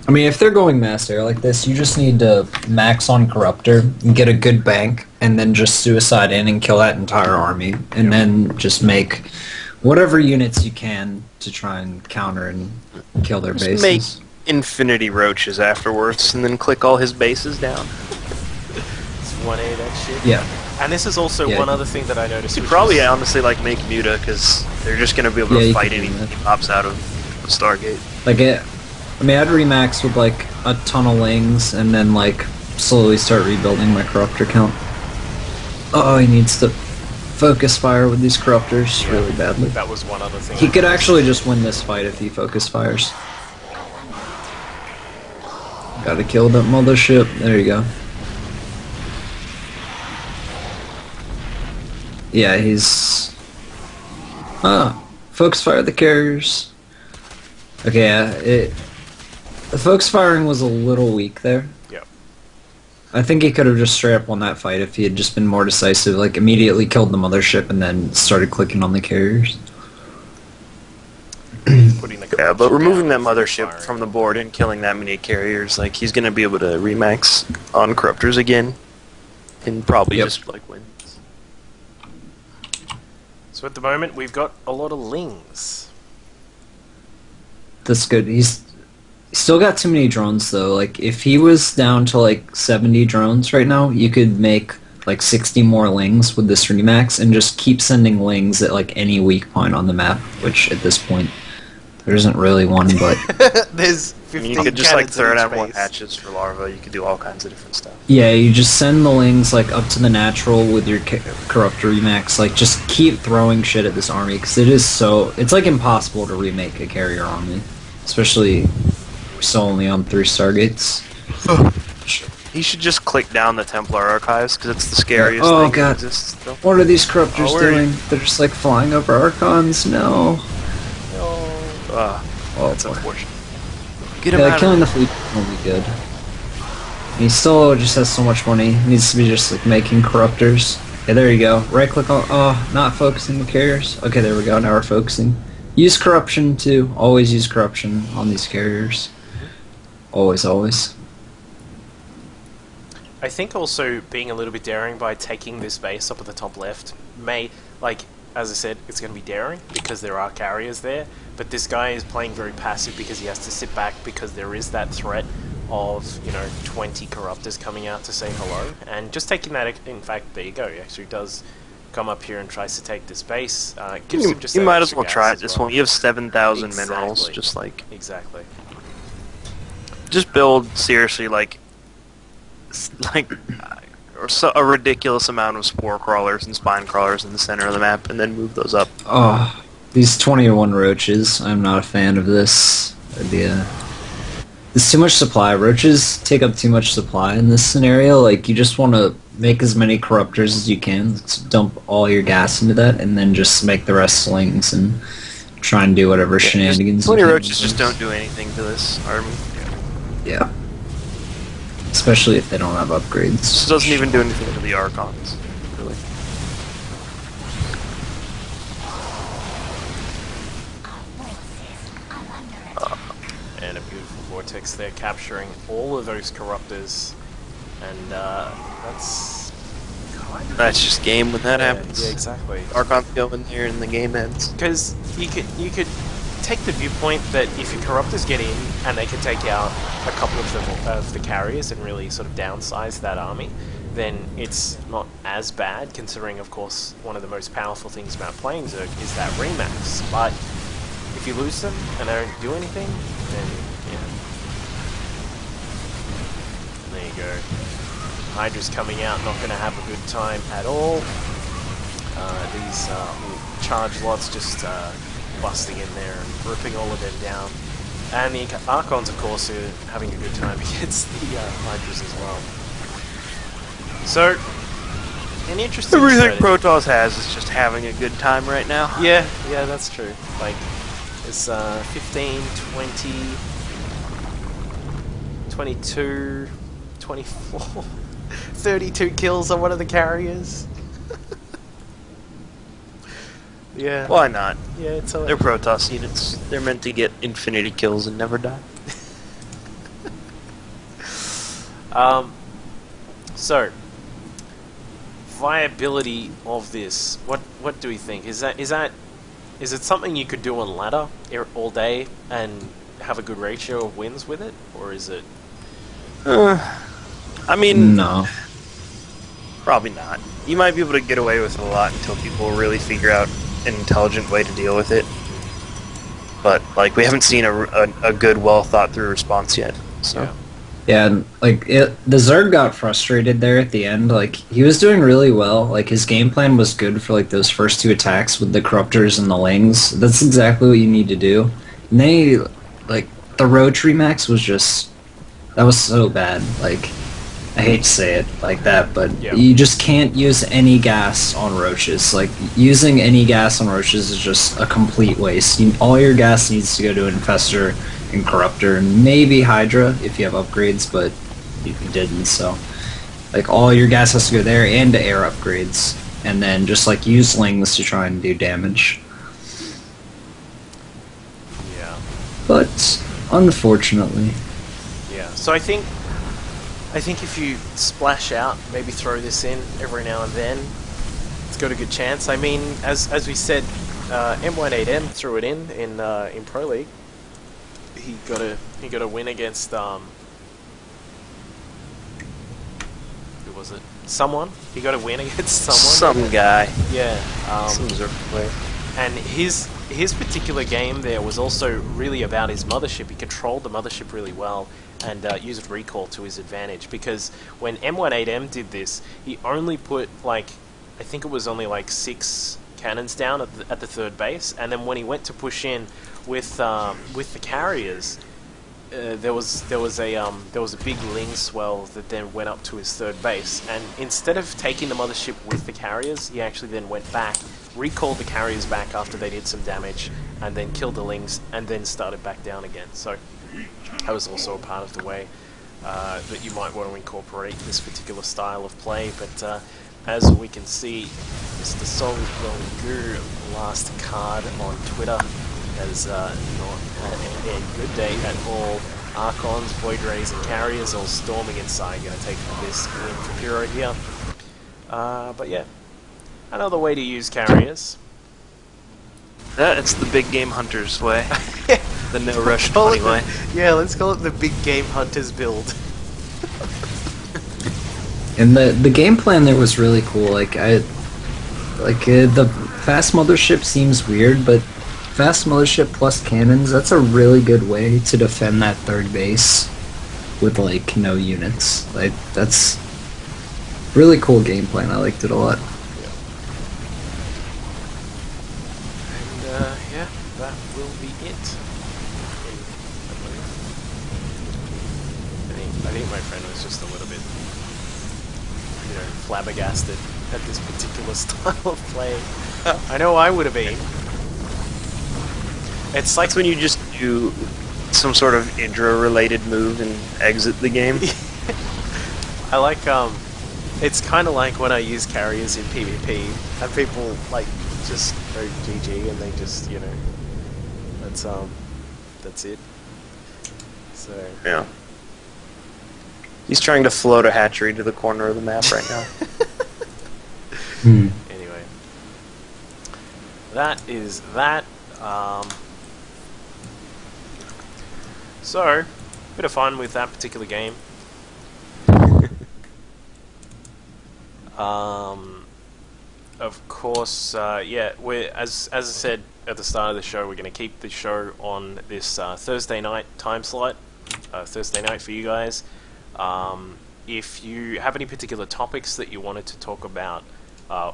I mean, if they're going mass air like this, you just need to max on Corruptor, and get a good bank, and then just suicide in and kill that entire army, and then just make whatever units you can to try and counter and kill their bases. Just make infinity roaches afterwards, and then click all his bases down. It's 1A that shit. Yeah. And this is also one other thing that I noticed. You could probably honestly like make Muta, because they're just going to be able to fight anything that pops out of Stargate. Like it. I mean, I'd remax with, like, a ton of Lings, and then, like, slowly start rebuilding my Corruptor count. Oh, he needs to focus fire with these Corruptors really badly. That was one other thing. He could actually just win this fight if he focus fires. Gotta kill that mothership. There you go. Yeah, he's... Ah, focus fire the carriers. Okay, the focus firing was a little weak there. Yeah. I think he could have just straight up won that fight if he had just been more decisive, like immediately killed the mothership and then started clicking on the carriers. Yeah, but removing that mothership from the board and killing that many carriers, like he's going to be able to remax on Corruptors again and probably just like win. So at the moment we've got a lot of Lings. That's good. He's still got too many drones, though. Like, if he was down to, like, 70 drones right now, you could make, like, 60 more Lings with this remax and just keep sending Lings at, like, any weak point on the map, which, at this point, there isn't really one, but... There's 15 You could just, like, throw out more hatches for larva. You could do all kinds of different stuff. Yeah, you just send the Lings, like, up to the natural with your Corruptor remax. Like, just keep throwing shit at this army, because it is so... It's, like, impossible to remake a carrier army. Especially, we're still only on 3 Stargates. He should just click down the Templar Archives, because it's the scariest thing. Oh, God. What are these Corruptors doing? They're just, like, flying over Archons? No. Oh, that's unfortunate. Get him out killing the fleet will be good. And he still just has so much money. He needs to be just, like, making Corruptors. Okay, there you go. Right-click on... Oh, not focusing the carriers. Okay, there we go. Now we're focusing. Use corruption too. Always use corruption on these carriers. Always, always. I think also being a little bit daring by taking this base up at the top left may, like, as I said, it's going to be daring because there are carriers there, but this guy is playing very passive because he has to sit back because there is that threat of, you know, 20 corruptors coming out to say hello, and just taking that, in fact, there you go, he actually does... come up here and tries to take this base. Gives him just you might as well try it this one. You have 7,000 minerals, just like... Exactly. Just build, seriously, like or so, a ridiculous amount of spore crawlers and spine crawlers in the center of the map, and then move those up. Oh, these 21 roaches. I'm not a fan of this idea. There's too much supply. Roaches take up too much supply in this scenario. Like, you just want to make as many corruptors as you can, dump all your gas into that, and then just make the rest slings and try and do whatever shenanigans. 20 roaches just don't do anything to this army. Yeah. Especially if they don't have upgrades. This doesn't even do anything to the Archons, really. And a beautiful vortex there, capturing all of those corruptors. And that's kind of just game when that happens. Yeah, exactly. Archons go in here and the game ends. Because you could take the viewpoint that if your corruptors get in and they can take out a couple of the carriers and really sort of downsize that army, then it's not as bad. Considering, of course, one of the most powerful things about playing Zoke is that remax. But if you lose them and they don't do anything, then. There you go. Hydra's coming out, not going to have a good time at all. These charge lots just busting in there and ripping all of them down. And the Archons, of course, are having a good time against the Hydras as well. So, an interesting strategy. Everything Protoss has is just having a good time right now. Yeah, that's true. Like, It's 15, 20, 22, 24, 32 kills on one of the carriers. Yeah. Why not? Yeah, it's all right. They're Protoss units. They're meant to get infinity kills and never die. So viability of this. What do we think? Is it something you could do on ladder all day and have a good ratio of wins with it, or is it? I mean, no. Probably not. You might be able to get away with it a lot until people really figure out an intelligent way to deal with it. But like, we haven't seen a good, well thought through response yet. So. Yeah. Yeah, and, like, the Zerg got frustrated there at the end. Like, he was doing really well. Like, his game plan was good for, like, those first two attacks with the Corruptors and the Lings. That's exactly what you need to do. And they, like, the Road Tree Max was just... That was so bad. Like, I hate to say it like that, but yeah. You just can't use any gas on roaches. Like, using any gas on roaches is just a complete waste. All your gas needs to go to Infestor and Corruptor, and maybe Hydra if you have upgrades, but you didn't, so... Like, all your gas has to go there and to air upgrades, and then just, like, use Lings to try and do damage. Yeah. But, unfortunately... Yeah, so I think if you splash out, maybe throw this in every now and then, it's got a good chance. I mean, as we said, M18M threw it in Pro League. He got a win against who was it? Someone. He got a win against someone. Some guy. Yeah. Some Zerg player. And his particular game there was also really about his mothership. He controlled the mothership really well. And used recall to his advantage, because when M18M did this, he only put, like, I think it was only like 6 cannons down at the third base, and then when he went to push in with the carriers, there was a big Ling swell that then went up to his third base, and instead of taking the mothership with the carriers, he actually then went back, recalled the carriers back after they did some damage, and then killed the Lings, and then started back down again. So that was also a part of the way that you might want to incorporate this particular style of play, but as we can see, Mr. Song Byung Gu, last card on Twitter, has not had a good day at all. Archons, Void Rays, and Carriers all storming inside, going to take this win for Pyro here. But yeah, another way to use Carriers. It's the big game hunter's way. The no rush funny way. Yeah, let's call it the big game hunter's build. And the game plan there was really cool. Like the fast mothership seems weird, but fast mothership plus cannons, that's a really good way to defend that third base with like no units. Like, that's really cool game plan. I liked it a lot. And yeah, that will be it. I think my friend was just a little bit, you know, flabbergasted at this particular style of play. I know I would have been. It's like when you just do some sort of Indra-related move and exit the game. I like, it's kind of like when I use carriers in PvP, and people, like, just go GG and they just, you know, that's it. So... Yeah. He's trying to float a hatchery to the corner of the map right now. Anyway. That is that. So, bit of fun with that particular game. Of course, yeah, we're, as I said at the start of the show, we're going to keep the show on this Thursday night time slot. Thursday night for you guys. If you have any particular topics that you wanted to talk about,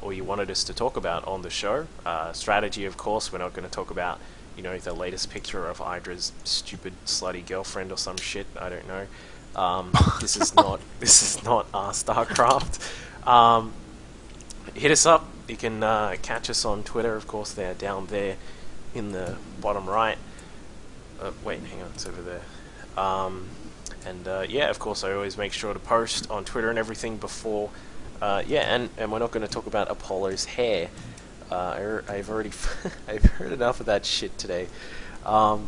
or you wanted us to talk about on the show, strategy, of course, we're not going to talk about, you know, the latest picture of Hydra's stupid slutty girlfriend or some shit. I don't know. This is not our StarCraft. Hit us up. You can catch us on Twitter, of course. They're down there. in the bottom right. Wait, hang on, it's over there. Yeah, of course, I always make sure to post on Twitter and everything before. And we're not going to talk about Apollo's hair. I've already I've heard enough of that shit today. But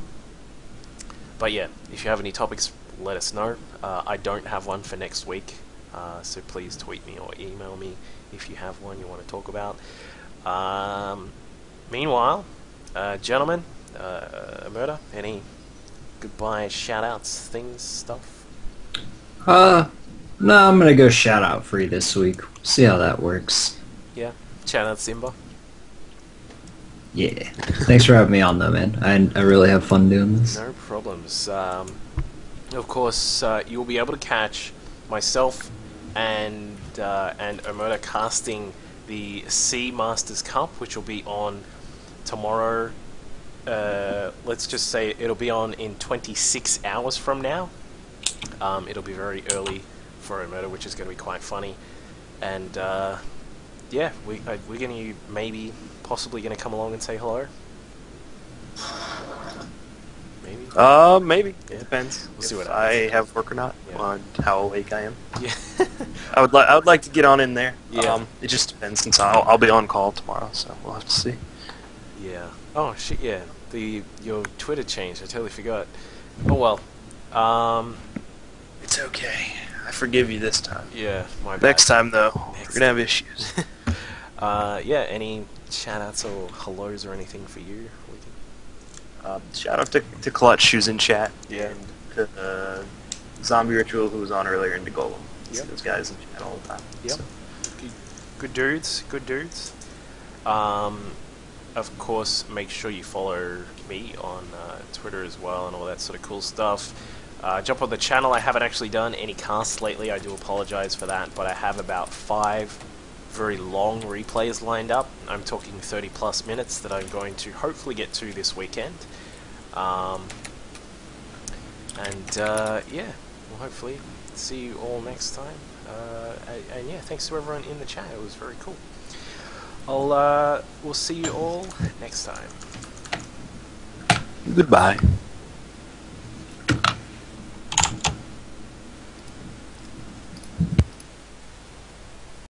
yeah, if you have any topics, let us know. I don't have one for next week, so please tweet me or email me if you have one you want to talk about. Meanwhile, gentlemen, Omerta, any goodbye, shout-outs, things, stuff? No, I'm gonna go shout-out free this week. See how that works. Yeah, shout-out Simba. Yeah. Thanks for having me on, though, man. I really have fun doing this. No problems. Of course, you'll be able to catch myself and Omerta casting the Sea Masters Cup, which will be on tomorrow. Let's just say it'll be on in 26 hours from now. It'll be very early for Omerta, which is going to be quite funny. And yeah, we're going to possibly come along and say hello. Maybe. Maybe. Yeah. Depends. We'll see what happens. I have work or not, on how awake I am. Yeah. I would like to get on in there. Yeah. It just depends, since I'll be on call tomorrow, so we'll have to see. Yeah. Oh shit! Yeah, your Twitter changed. I totally forgot. Oh well. It's okay. I forgive you this time. Yeah, my bad. Next time though, we're gonna have issues. Yeah. Any shoutouts or hellos or anything for you? Shout out to Clutch, who's in chat. Yeah. And to Zombie Ritual, who was on earlier, and to Gollum. Yep. Those guys in chat all the time. Yep. So. Good dudes. Good dudes. Of course, make sure you follow me on Twitter as well and all that sort of cool stuff. Jump on the channel. I haven't actually done any casts lately. I do apologize for that, but I have about 5 very long replays lined up. I'm talking 30-plus minutes that I'm going to hopefully get to this weekend. Yeah, we'll hopefully see you all next time. Yeah, thanks to everyone in the chat. It was very cool. We'll see you all next time. Goodbye.